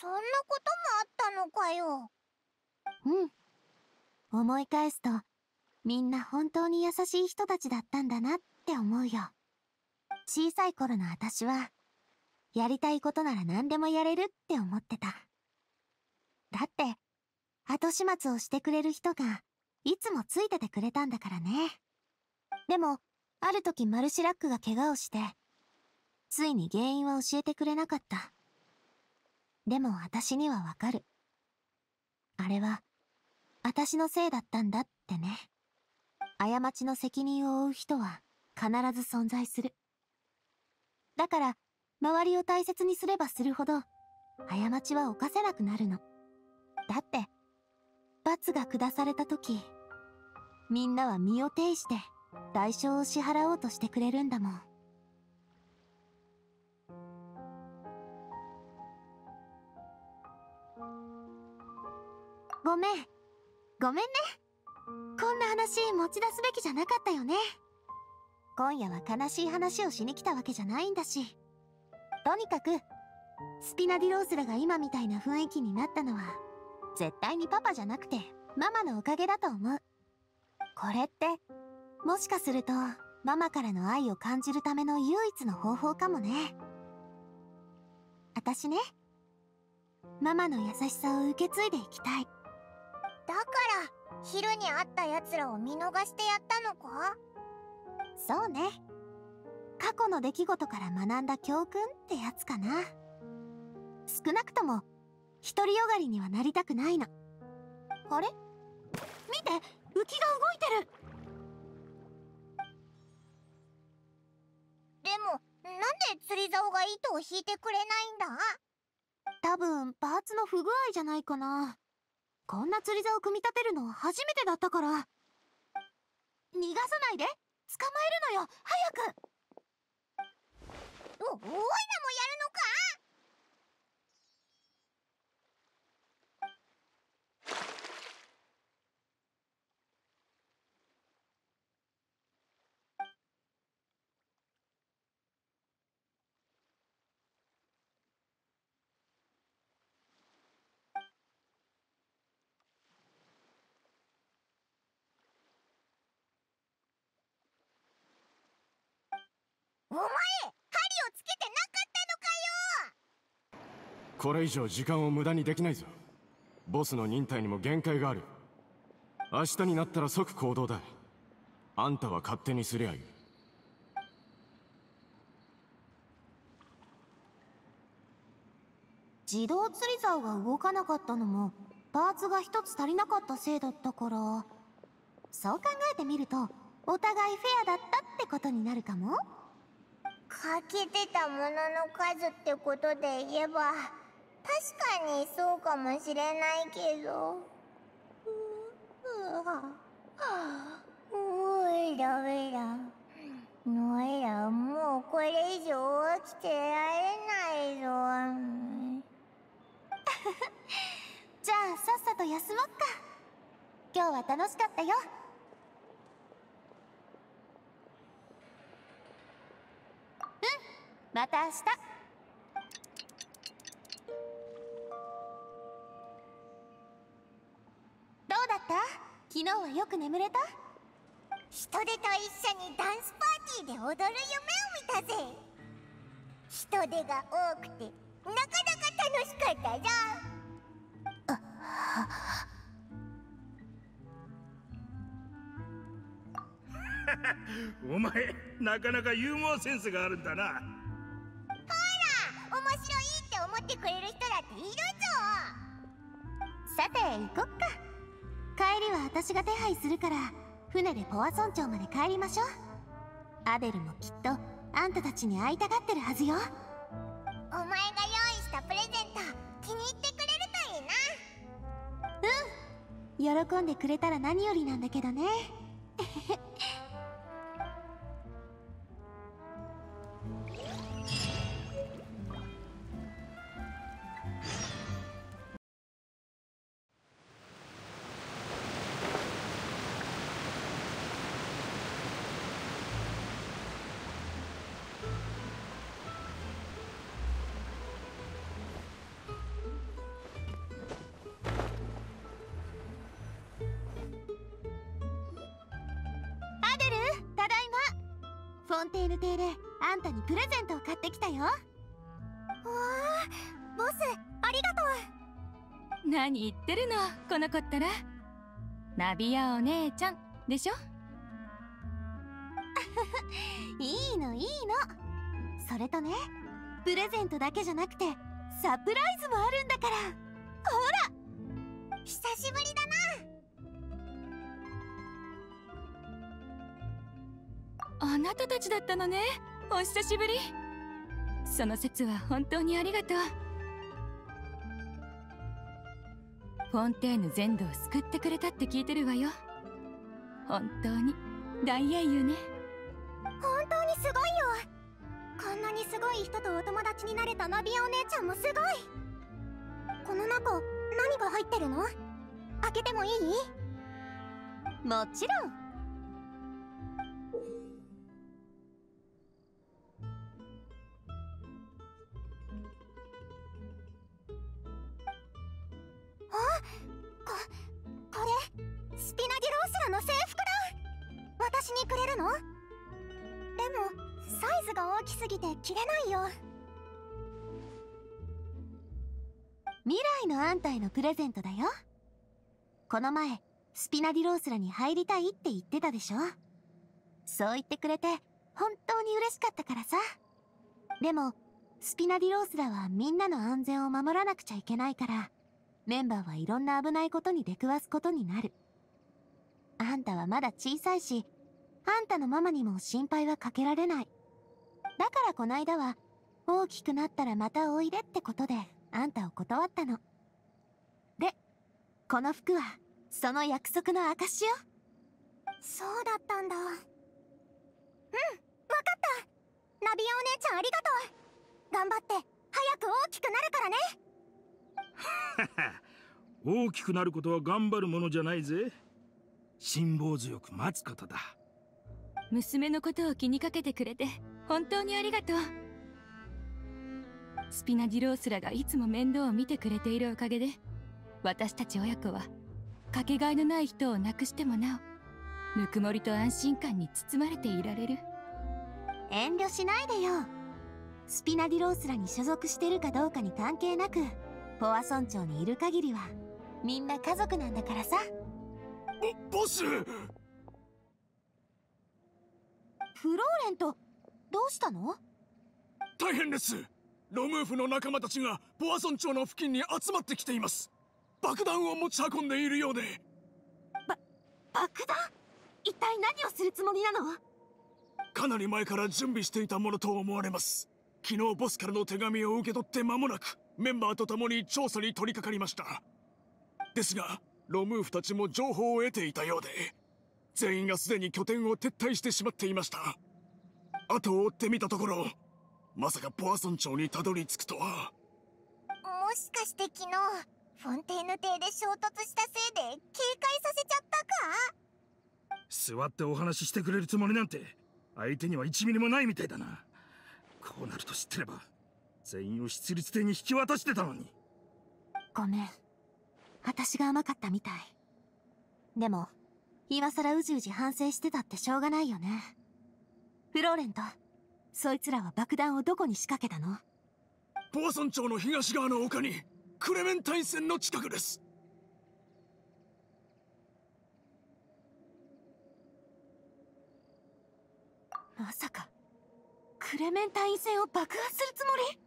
そんなこともあったのかよ。うん、思い返すとみんな本当に優しい人たちだったんだなって思うよ。小さい頃の私はやりたいことなら何でもやれるって思ってた。だって後始末をしてくれる人がいつもついててくれたんだからね。でもある時マルシラックが怪我をして、ついに原因は教えてくれなかった。でも私にはわかる。あれは私のせいだったんだってね。過ちの責任を負う人は必ず存在する。だから周りを大切にすればするほど過ちは犯せなくなるの。だって罰が下された時、みんなは身を挺して代償を支払おうとしてくれるんだもん。ごめんね。こんな話持ち出すべきじゃなかったよね。今夜は悲しい話をしに来たわけじゃないんだし。とにかくスピナディロースラが今みたいな雰囲気になったのは絶対にパパじゃなくてママのおかげだと思う。これってもしかするとママからの愛を感じるための唯一の方法かもね。私ね、ママの優しさを受け継いでいきたい。だから昼に会ったやつらを見逃してやったのか？そうね、過去の出来事から学んだ教訓ってやつかな。少なくとも独りよがりにはなりたくないの。あれ？見て、浮きが動いてる。でもなんで釣り竿が糸を引いてくれないんだ？多分パーツの不具合じゃないかな。こんな釣り竿を組み立てるの初めてだったから。逃がさないで、捕まえるのよ、早く。おいらもやるのか？お前！これ以上時間を無駄にできないぞ。ボスの忍耐にも限界がある。明日になったら即行動だ。あんたは勝手にすりゃいい。自動釣り竿が動かなかったのもパーツが一つ足りなかったせいだったから、そう考えてみるとお互いフェアだったってことになるかも。欠けてたものの数ってことで言えば確かにそうかもしれないけど、おいらもうこれ以上起きてられないぞ。じゃあさっさと休もっか。今日は楽しかったよ。うん、また明日。昨日はよく眠れた？ヒトデと一緒にダンスパーティーで踊る夢を見たぜ。ヒトデが多くてなかなか楽しかったぞ。あっお前なかなかユーモアセンスがあるんだな。ほら面白いって思ってくれる人だっているぞ。さて行こっか。帰りは私が手配するから船でポアソン町まで帰りましょう。アデルもきっとあんたたちに会いたがってるはずよ。お前が用意したプレゼント気に入ってくれるといいな。うん、喜んでくれたら何よりなんだけどね。フォンテーヌ邸であんたにプレゼントを買ってきたよ。わあ、ボスありがとう。何言ってるの、この子ったらナビアお姉ちゃんでしょ。いいのいいの。それとね、プレゼントだけじゃなくてサプライズもあるんだから。ほら久しぶりだな。あなたたちだったのね。お久しぶり。その節は本当にありがとう。フォンテーヌ全土を救ってくれたって聞いてるわよ。本当に大英雄ね。本当にすごいよ。こんなにすごい人とお友達になれたナビアお姉ちゃんもすごい。この中何が入ってるの？開けてもいい？もちろん。スピナディロースラの制服だ。私にくれるの？でもサイズが大きすぎて着れないよ。未来のあんたへのプレゼントだよ。この前スピナディロースラに入りたいって言ってたでしょ。そう言ってくれて本当に嬉しかったからさ。でもスピナディロースラはみんなの安全を守らなくちゃいけないから、メンバーはいろんな危ないことに出くわすことになる。あんたはまだ小さいし、あんたのママにも心配はかけられない。だからこないだは大きくなったらまたおいでってことであんたを断ったの。で、この服はその約束の証よ。そうだったんだ。うん、わかった。ナビアお姉ちゃんありがとう。頑張って早く大きくなるからね。はは大きくなることは頑張るものじゃないぜ。辛抱強く待つことだ。娘のことを気にかけてくれて本当にありがとう。スピナディロースラがいつも面倒を見てくれているおかげで、私たち親子はかけがえのない人を亡くしてもなおぬくもりと安心感に包まれていられる。遠慮しないでよ。スピナディロースラに所属してるかどうかに関係なく、ポアソン町にいる限りはみんな家族なんだからさ。ボスフローレント、どうしたの？大変です。ロムーフの仲間たちがポアソン町の付近に集まってきています。爆弾を持ち運んでいるようで。爆弾一体何をするつもりなの？かなり前から準備していたものと思われます。昨日ボスからの手紙を受け取って間もなく、メンバーと共に調査に取り掛かりました。ですがロムーフたちも情報を得ていたようで、全員がすでに拠点を撤退してしまっていました。後を追ってみたところ、まさかポアソン町にたどり着くとは。もしかして昨日フォンテーヌ邸で衝突したせいで警戒させちゃったか？座ってお話ししてくれるつもりなんて相手には1ミリもないみたいだな。こうなると知ってれば全員を出立邸に引き渡してたのに。ごめん、私が甘かったみたい。でも今更うじうじ反省してたってしょうがないよね。フローレント、そいつらは爆弾をどこに仕掛けたの？ボーソン町の東側の丘に、クレメンタイン線の近くです。まさかクレメンタイン線を爆破するつもり？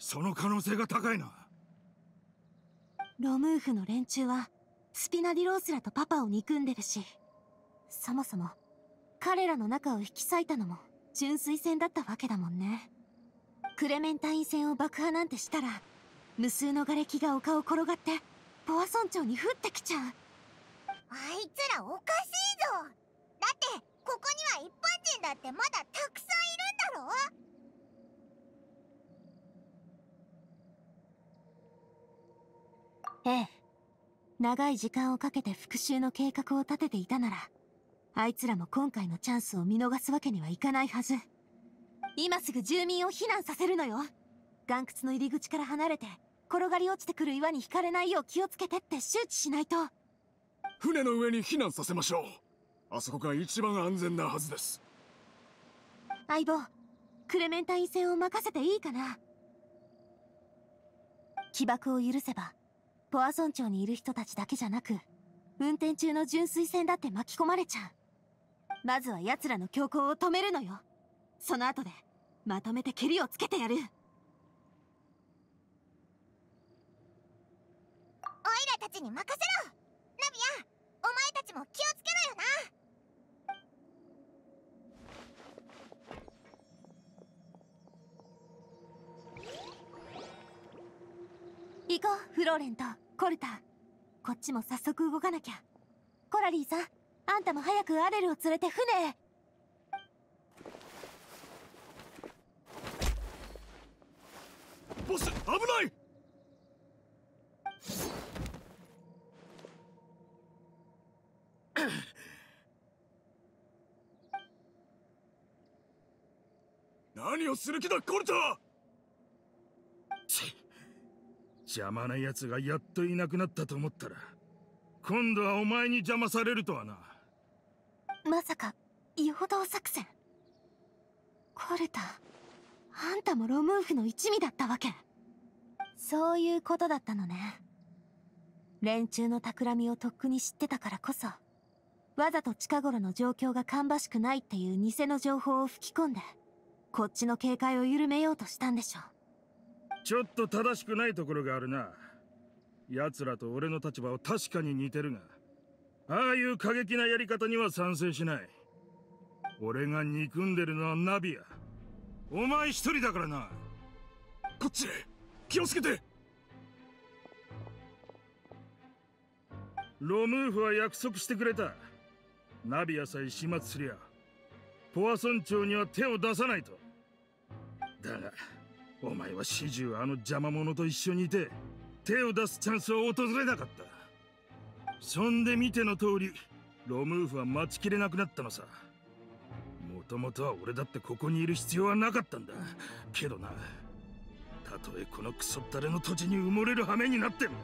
その可能性が高いな。ロムーフの連中はスピナディロースらとパパを憎んでるし、そもそも彼らの仲を引き裂いたのも純粋戦だったわけだもんね。クレメンタイン線を爆破なんてしたら無数の瓦礫が丘を転がってボアソン町に降ってきちゃう。あいつらおかしいぞ。だってここには一般人だってまだたくさんいるんだろ。ええ、長い時間をかけて復讐の計画を立てていたなら、あいつらも今回のチャンスを見逃すわけにはいかないはず。今すぐ住民を避難させるのよ。岩窟の入り口から離れて転がり落ちてくる岩に引かれないよう気をつけてって周知しないと。船の上に避難させましょう。あそこが一番安全なはずです。相棒、クレメンタイン戦を任せていいかな。起爆を許せばポアソン町にいる人たちだけじゃなく、運転中の純粋船だって巻き込まれちゃう。まずは奴らの強行を止めるのよ。その後でまとめてケリをつけてやる。オイラたちに任せろ。ナビア、お前たちも気をつけろよな。行こう、フローレント、コルタ。こっちも早速動かなきゃ。コラリーさん、あんたも早くアレルを連れて船へ。ボス、危ない。何をする気だ、コルタ。邪魔な奴がやっといなくなったと思ったら、今度はお前に邪魔されるとはな。まさか誘導作戦？コルタ、あんたもロムーフの一味だったわけ。そういうことだったのね。連中の企みをとっくに知ってたからこそ、わざと近頃の状況が芳しくないっていう偽の情報を吹き込んで、こっちの警戒を緩めようとしたんでしょう。ちょっと正しくないところがあるな。奴らと俺の立場は確かに似てるが、ああいう過激なやり方には賛成しない。俺が憎んでるのはナビア、お前一人だからな。こっちへ、気をつけて。ロムーフは約束してくれた。ナビアさえ始末すりゃポアソン町には手を出さないと。だがお前は始終あの邪魔者と一緒にいて、手を出すチャンスを訪れなかった。そんで見ての通り、ロムーフは待ちきれなくなったのさ。もともとは俺だってここにいる必要はなかったんだけどな。たとえこのクソったれの土地に埋もれる羽目になっても、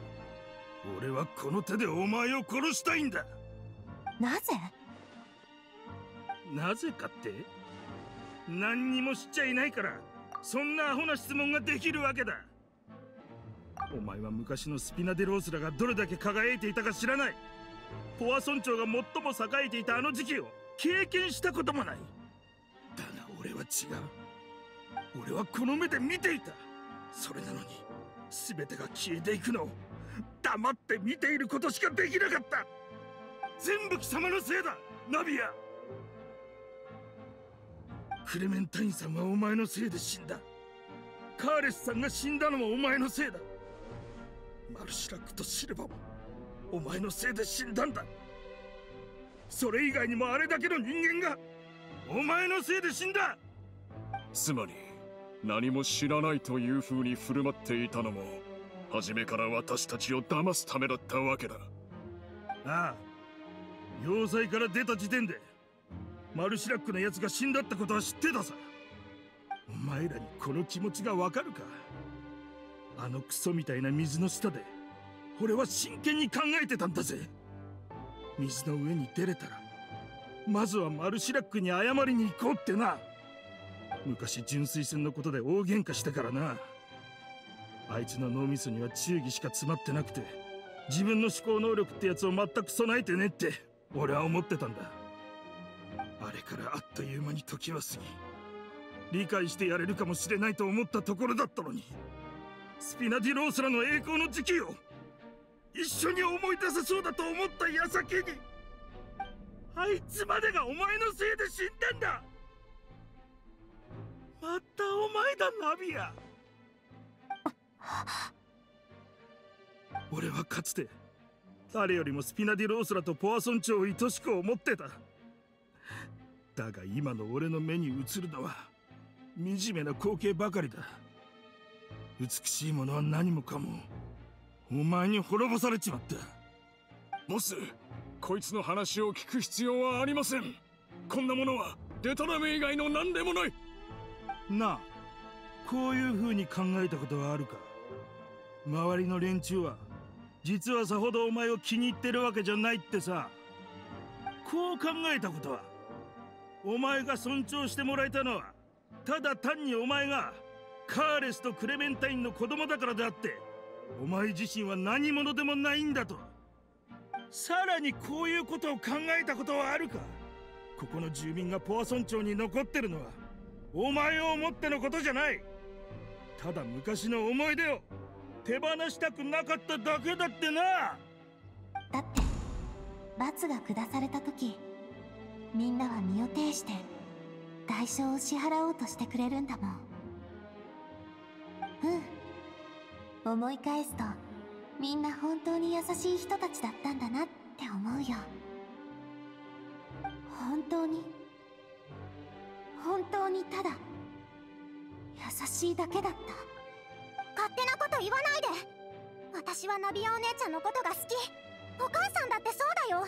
俺はこの手でお前を殺したいんだ。なぜ？なぜかって？何にもしちゃいないから、そんなアホな質問ができるわけだ。お前は昔のスピナデロースらがどれだけ輝いていたか知らない。ポアソン町が最も栄えていたあの時期を経験したこともない。だが俺は違う。俺はこの目で見ていた。それなのに全てが消えていくのを黙って見ていることしかできなかった。全部貴様のせいだ、ナビア。クレメンタインさんはお前のせいで死んだ。カーレスさんが死んだのもお前のせいだ。マルシュラックとシルバもお前のせいで死んだんだ。それ以外にもあれだけの人間がお前のせいで死んだ。つまり何も知らないという風に振る舞っていたのも、初めから私たちを騙すためだったわけだ。ああ、要塞から出た時点でマルシラックのやつが死んだってことは知ってたさ。お前らにこの気持ちがわかるか。あのクソみたいな水の下で俺は真剣に考えてたんだぜ。水の上に出れたらまずはマルシラックに謝りに行こうってな。昔純粋船のことで大喧嘩したからな。あいつの脳みそには忠義しか詰まってなくて、自分の思考能力ってやつを全く備えてねって俺は思ってたんだ。あれからあっという間に時は過ぎ、理解してやれるかもしれないと思ったところだったのに、スピナディロースらの栄光の時期を一緒に思い出せそうだと思った矢先に、あいつまでがお前のせいで死んだんだ。またお前だナビア。俺はかつて誰よりもスピナディロースラとポアソン長を愛しく思ってた。だが今の俺の目に映るのは惨めな光景ばかりだ。美しいものは何もかもお前に滅ぼされちまった。ボス、こいつの話を聞く必要はありません。こんなものはデタラメ以外の何でもない。なあ、こういうふうに考えたことはあるか。周りの連中は実はさほどお前を気に入ってるわけじゃないってさ。こう考えたことは、お前が尊重してもらえたのはただ単にお前がカーレスとクレメンタインの子供だからであって、お前自身は何者でもないんだと。さらにこういうことを考えたことはあるか。ここの住民がポアソン町に残ってるのはお前を思ってのことじゃない。ただ昔の思い出を手放したくなかっただけだってな。だって罰が下された時、みんなは身を挺して代償を支払おうとしてくれるんだもん。うん、思い返すとみんな本当に優しい人たちだったんだなって思うよ。本当にただ優しいだけだった。勝手なこと言わないで。私はナビアお姉ちゃんのことが好き。お母さんだってそうだよ。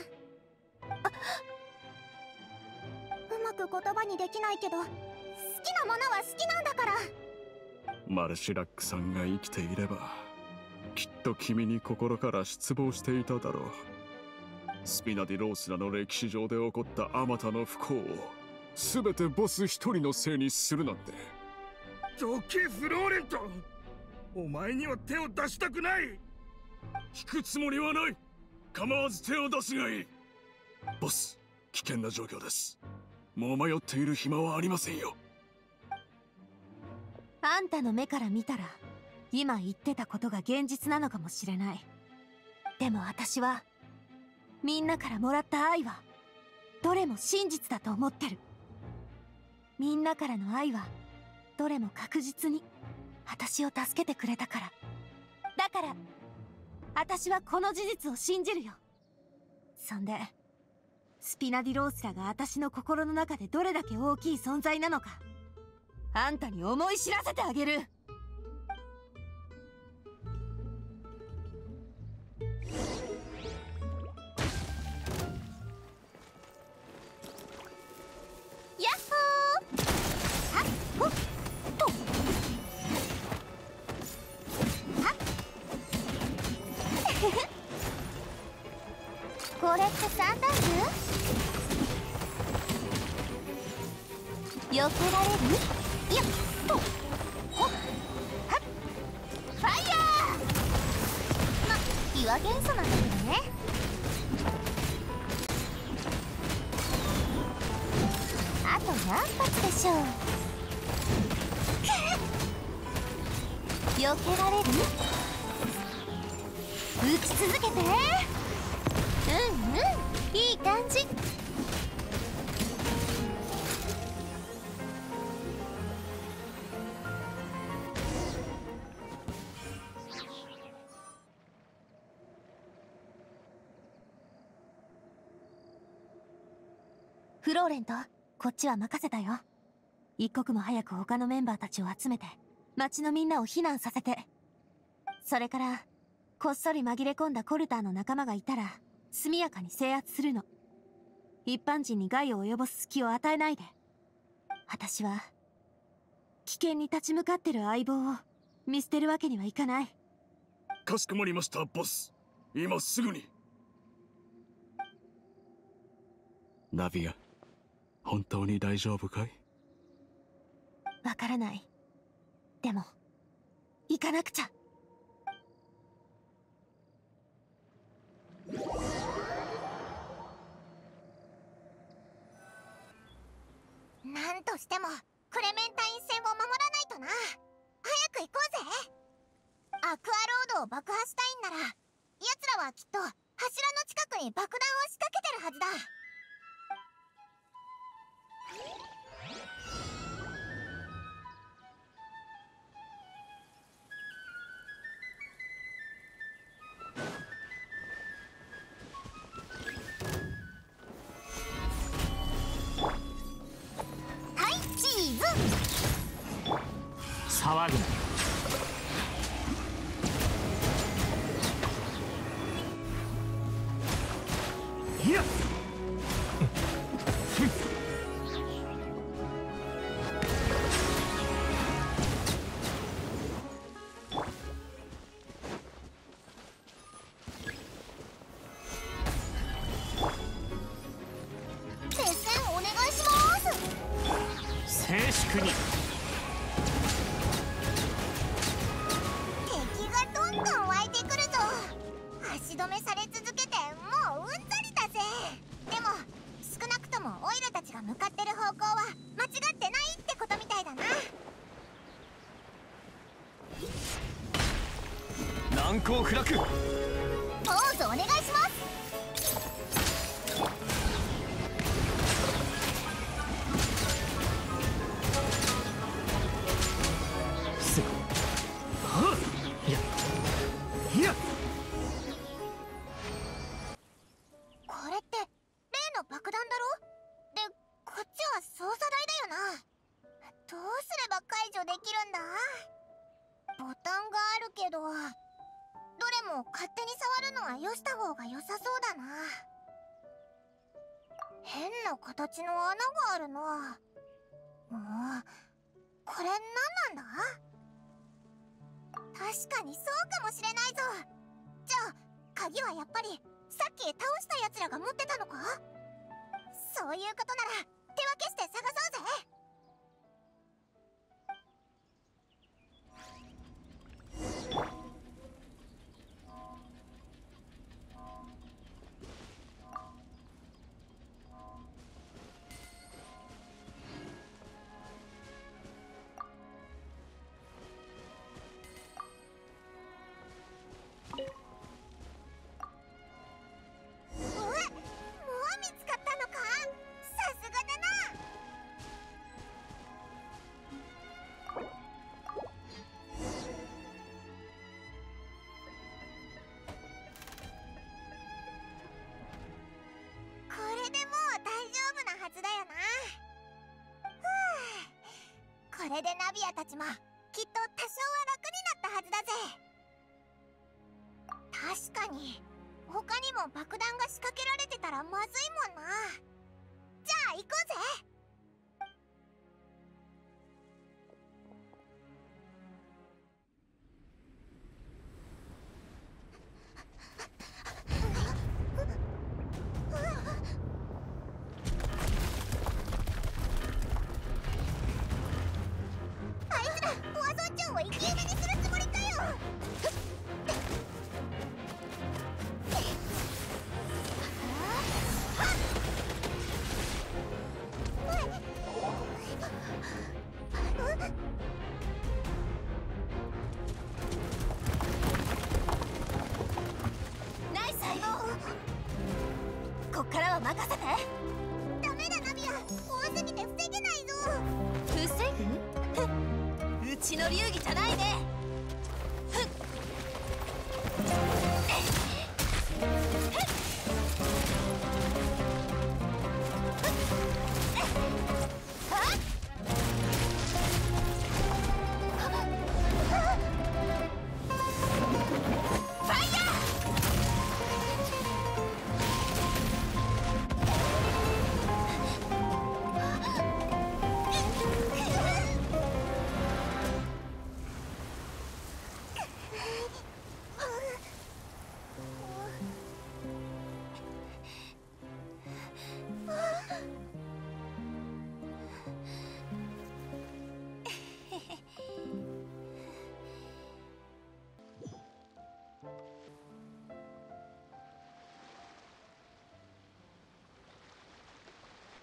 うまく言葉にできないけど、好きなものは好きなんだから。マルシラックさんが生きていればきっと君に心から失望していただろう。スピナディロースラの歴史上で起こったあまたの不幸を全てボス一人のせいにするなんて。どけフローレント、お前には手を出したくない。引くつもりはない。構わず手を出すがいい。ボス、危険な状況です。もう迷っている暇はありませんよ。あんたの目から見たら、今言ってたことが現実なのかもしれない。でも私は、みんなからもらった愛は、どれも真実だと思ってる。みんなからの愛は、どれも確実に。私を助けてくれたから。だから、私はこの事実を信じるよ。そんで、スピナディロースラが私の心の中でどれだけ大きい存在なのか、あんたに思い知らせてあげる。これってサンダル？避けられる？よっとほっはっファイヤー！ま、岩元素なんだけどね。あと何発でしょう。避けられる？撃ち続けて。うんうん、いい感じ。フローレント、こっちは任せたよ。一刻も早く他のメンバーたちを集めて町のみんなを避難させて、それからこっそり紛れ込んだコルターの仲間がいたら速やかに制圧するの。一般人に害を及ぼす隙を与えないで。私は危険に立ち向かってる相棒を見捨てるわけにはいかない。かしこまりましたボス、今すぐに。ナヴィア、本当に大丈夫かい？わからない。でも行かなくちゃ。なんとしてもクレメンタイン戦を守らないとな。早く行こうぜ。アクアロードを爆破したいんなら、奴らはきっと柱の近くに爆弾を仕掛けてるはずだ。はい、チーズ。騒ぐな。形の穴があるな。もうこれ何なんだ？確かにそうかもしれないぞ。じゃあ鍵はやっぱりさっき倒したやつらが持ってたのか？そういうことなら手分けして探そうぜ。これでナヴィアたちもきっと多少は楽になったはずだぜ。確かに他にも爆弾が仕掛けられてたらまずいもんな。じゃあ行こうぜ。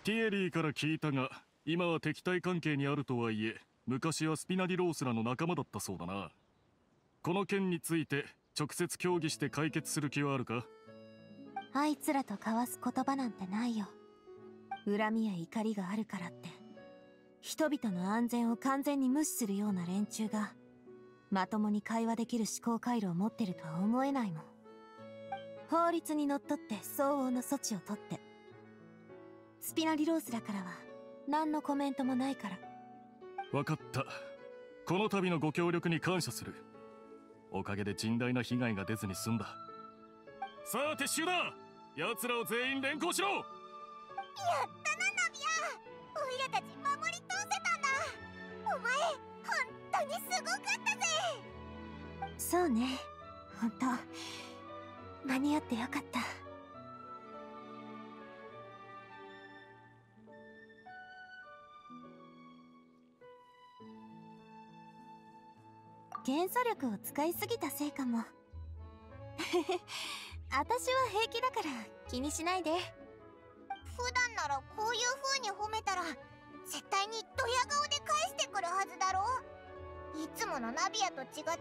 ティエリーから聞いたが、今は敵対関係にあるとはいえ、昔はスピナディロースらの仲間だったそうだな。この件について直接協議して解決する気はあるか？あいつらと交わす言葉なんてないよ。恨みや怒りがあるからって人々の安全を完全に無視するような連中がまともに会話できる思考回路を持ってるとは思えないもん。法律にのっとって相応の措置をとって。スピナリロースらからは何のコメントもないから。分かった。この度のご協力に感謝する。おかげで甚大な被害が出ずに済んだ。さあ撤収だ。奴らを全員連行しろ。やったなナミヤ、おいらたち守り通せたんだ。お前本当にすごかったぜ。そうね、本当間に合ってよかった。元素力を使いすぎたせいかも。私は平気だから気にしないで。普段ならこういう風に褒めたら絶対にドヤ顔で返してくるはずだろ。いつものナビアと違ってなんか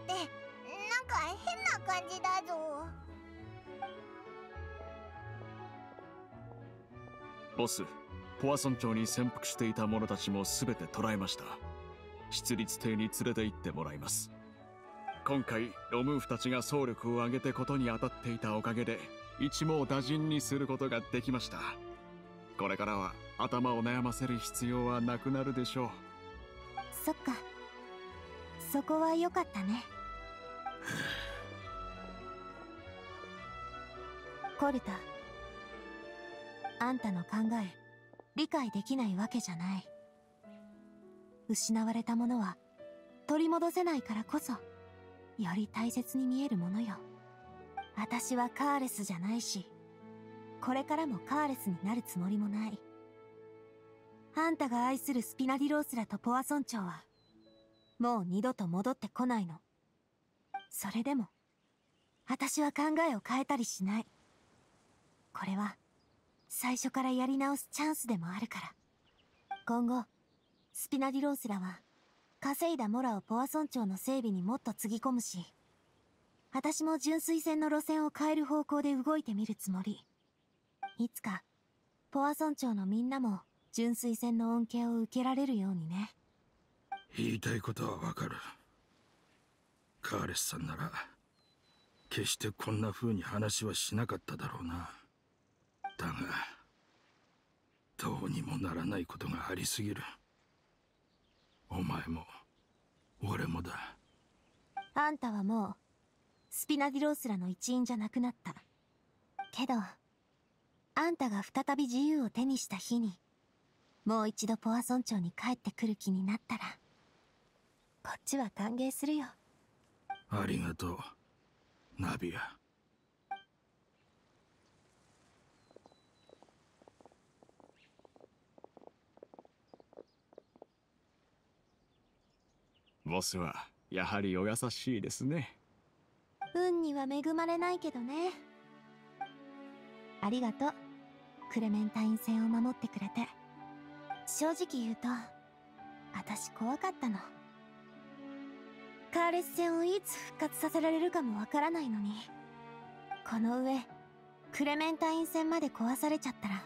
変な感じだぞ。ボス、ポワソン町に潜伏していた者たちも全て捕らえました。出立艇に連れて行ってもらいます。今回ロムーフたちが総力を挙げてことに当たっていたおかげで一網打尽にすることができました。これからは頭を悩ませる必要はなくなるでしょう。そっか、そこは良かったね。コルタ、あんたの考え理解できないわけじゃない。失われたものは取り戻せないからこそより大切に見えるものよ。私はカーレスじゃないし、これからもカーレスになるつもりもない。あんたが愛するスピナディロースらとポワソン町はもう二度と戻ってこないの。それでも私は考えを変えたりしない。これは最初からやり直すチャンスでもあるから。今後スピナディロースらは稼いだモラをポワソン町の整備にもっとつぎ込むし、私も純粋船の路線を変える方向で動いてみるつもり。いつかポワソン町のみんなも純粋船の恩恵を受けられるようにね。言いたいことはわかる。カーレスさんなら決してこんな風に話はしなかっただろうな。だがどうにもならないことがありすぎる。お前も俺もだ。あんたはもうスピナディロースらの一員じゃなくなった。けどあんたが再び自由を手にした日にもう一度ポワソン町に帰ってくる気になったらこっちは歓迎するよ。ありがとうナビア。ボスはやはりお優しいですね。運には恵まれないけどね。ありがとう、クレメンタイン船を守ってくれて。正直言うと私怖かったの。カーレス船をいつ復活させられるかもわからないのに、この上クレメンタイン船まで壊されちゃったら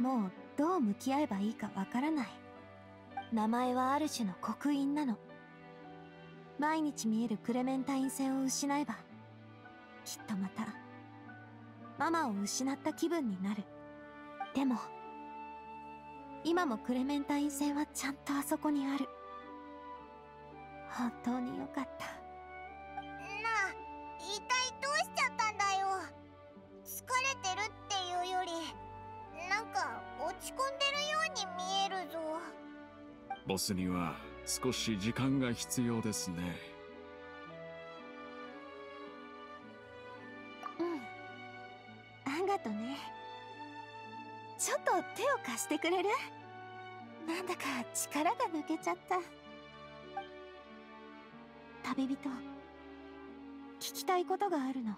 もうどう向き合えばいいかわからない。名前はある種の刻印なの。毎日見えるクレメンタイン船を失えばきっとまたママを失った気分になる。でも今もクレメンタイン船はちゃんとあそこにある。本当によかった。なあ、一体どうしちゃったんだよ。疲れてるっていうよりなんか落ち込んでるように見えるぞ。ボスには少し時間が必要ですね。うん、ありがとね。ちょっと手を貸してくれる？なんだか力が抜けちゃった。旅人、危聞きたいことがあるの。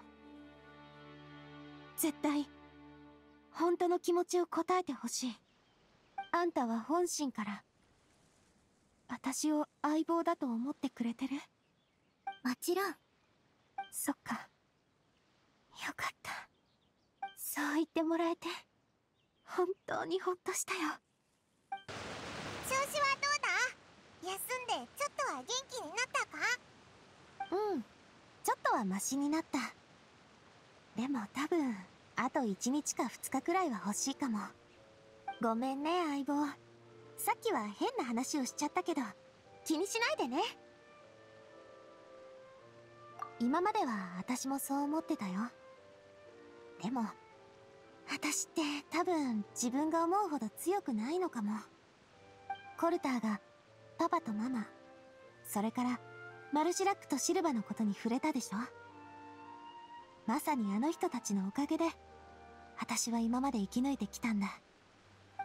絶対本当の気持ちを答えてほしい。あんたは本心から私を相棒だと思ってくれてる？もちろん。そっか、よかった。そう言ってもらえて本当にほっとしたよ。調子はどうだ？休んでちょっとは元気になったか？うん、ちょっとはマシになった。でも多分あと1日か2日くらいは欲しいかも。ごめんね相棒、さっきは変な話をしちゃったけど気にしないでね。今までは私もそう思ってたよ。でも私って多分自分が思うほど強くないのかも。コルターがパパとママ、それからマルシラックとシルバのことに触れたでしょ。まさにあの人たちのおかげで私は今まで生き抜いてきたんだ。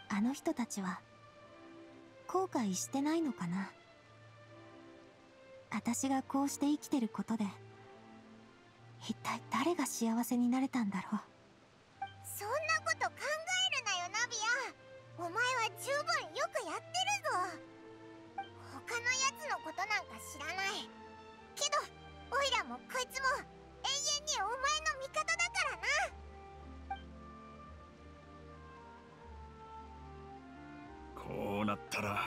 あの人たちは後悔してないのかな。私がこうして生きてることで一体誰が幸せになれたんだろう。そんなこと考えるなよナビア、お前は十分よくやってるぞ。他のやつのことなんか知らないけど、オイラもこいつも永遠にお前の味方だからな。こうなったら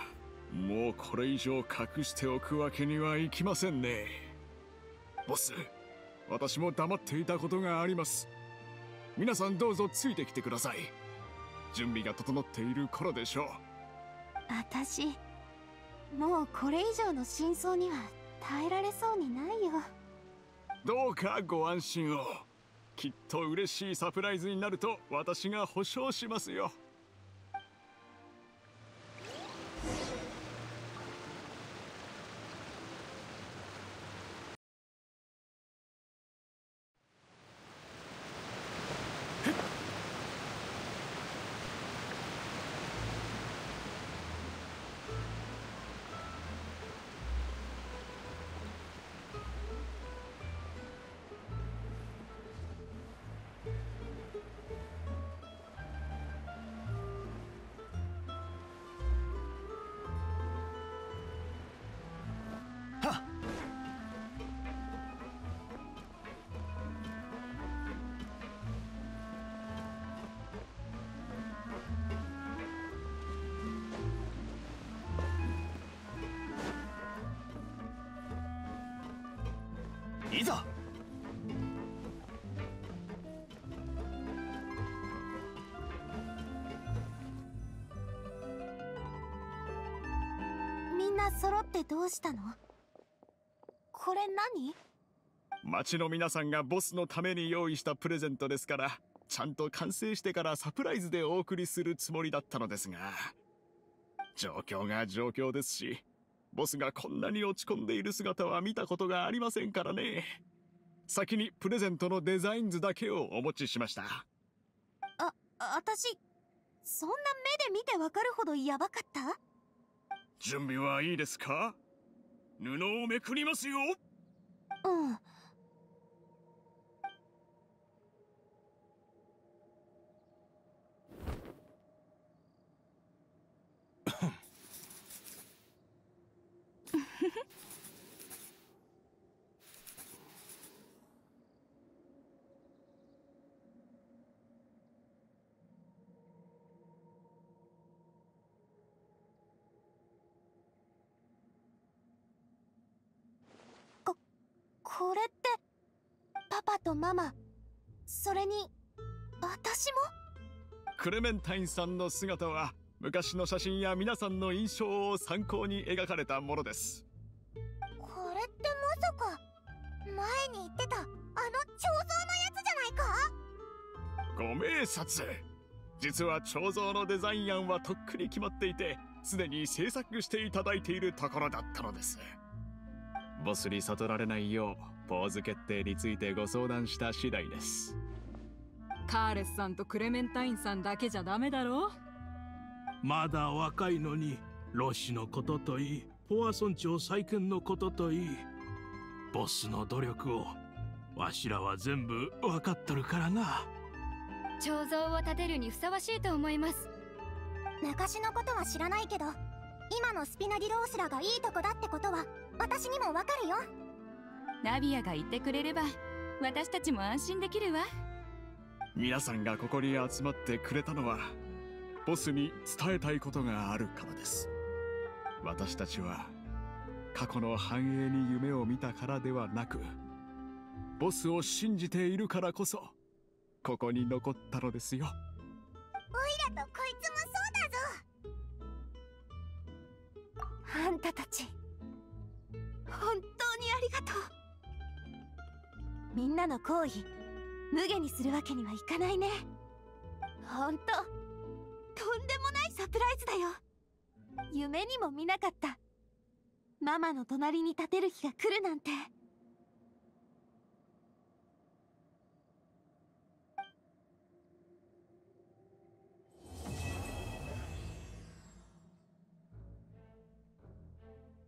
もうこれ以上隠しておくわけにはいきませんね。ボス、私も黙っていたことがあります。皆さんどうぞついてきてください。準備が整っている頃でしょう。私もうこれ以上の真相には耐えられそうにないよ。どうかご安心を。きっと嬉しいサプライズになると私が保証しますよ。いざ。みんな揃ってどうしたの？これ何？町の皆さんがボスのために用意したプレゼントですから、ちゃんと完成してからサプライズでお送りするつもりだったのですが、状況が状況ですし、ボスがこんなに落ち込んでいる姿は見たことがありませんからね。先にプレゼントのデザイン図だけをお持ちしました。私そんな目で見てわかるほどやばかった？準備はいいですか？布をめくりますよ。うん。これってパパとママ、それに私も。クレメンタインさんの姿は昔の写真や皆さんの印象を参考に描かれたものです。これってまさか前に言ってたあの彫像のやつじゃないか？ご明察。実は彫像のデザイン案はとっくに決まっていて、すでに制作していただいているところだったのです。ボスに悟られないようポーズ決定についてご相談した次第です。カーレスさんとクレメンタインさんだけじゃダメだろう。まだ若いのにロッシのことといい、ポア村長再建のことといい、ボスの努力をわしらは全部分かっとるからな。彫像を建てるにふさわしいと思います。昔のことは知らないけど、今のスピナディロースらがいいとこだってことは私にもわかるよ。ナビアが言ってくれれば私たちも安心できるわ。皆さんがここに集まってくれたのは、ボスに伝えたいことがあるからです。私たちは過去の繁栄に夢を見たからではなく、ボスを信じているからこそここに残ったのですよ。オイラとこいつもそうだぞ。あんたたち本当にありがとう。みんなの行為無下にするわけにはいかないね。本当とんでもないサプライズだよ。夢にも見なかった。ママの隣に立てる日が来るなんて。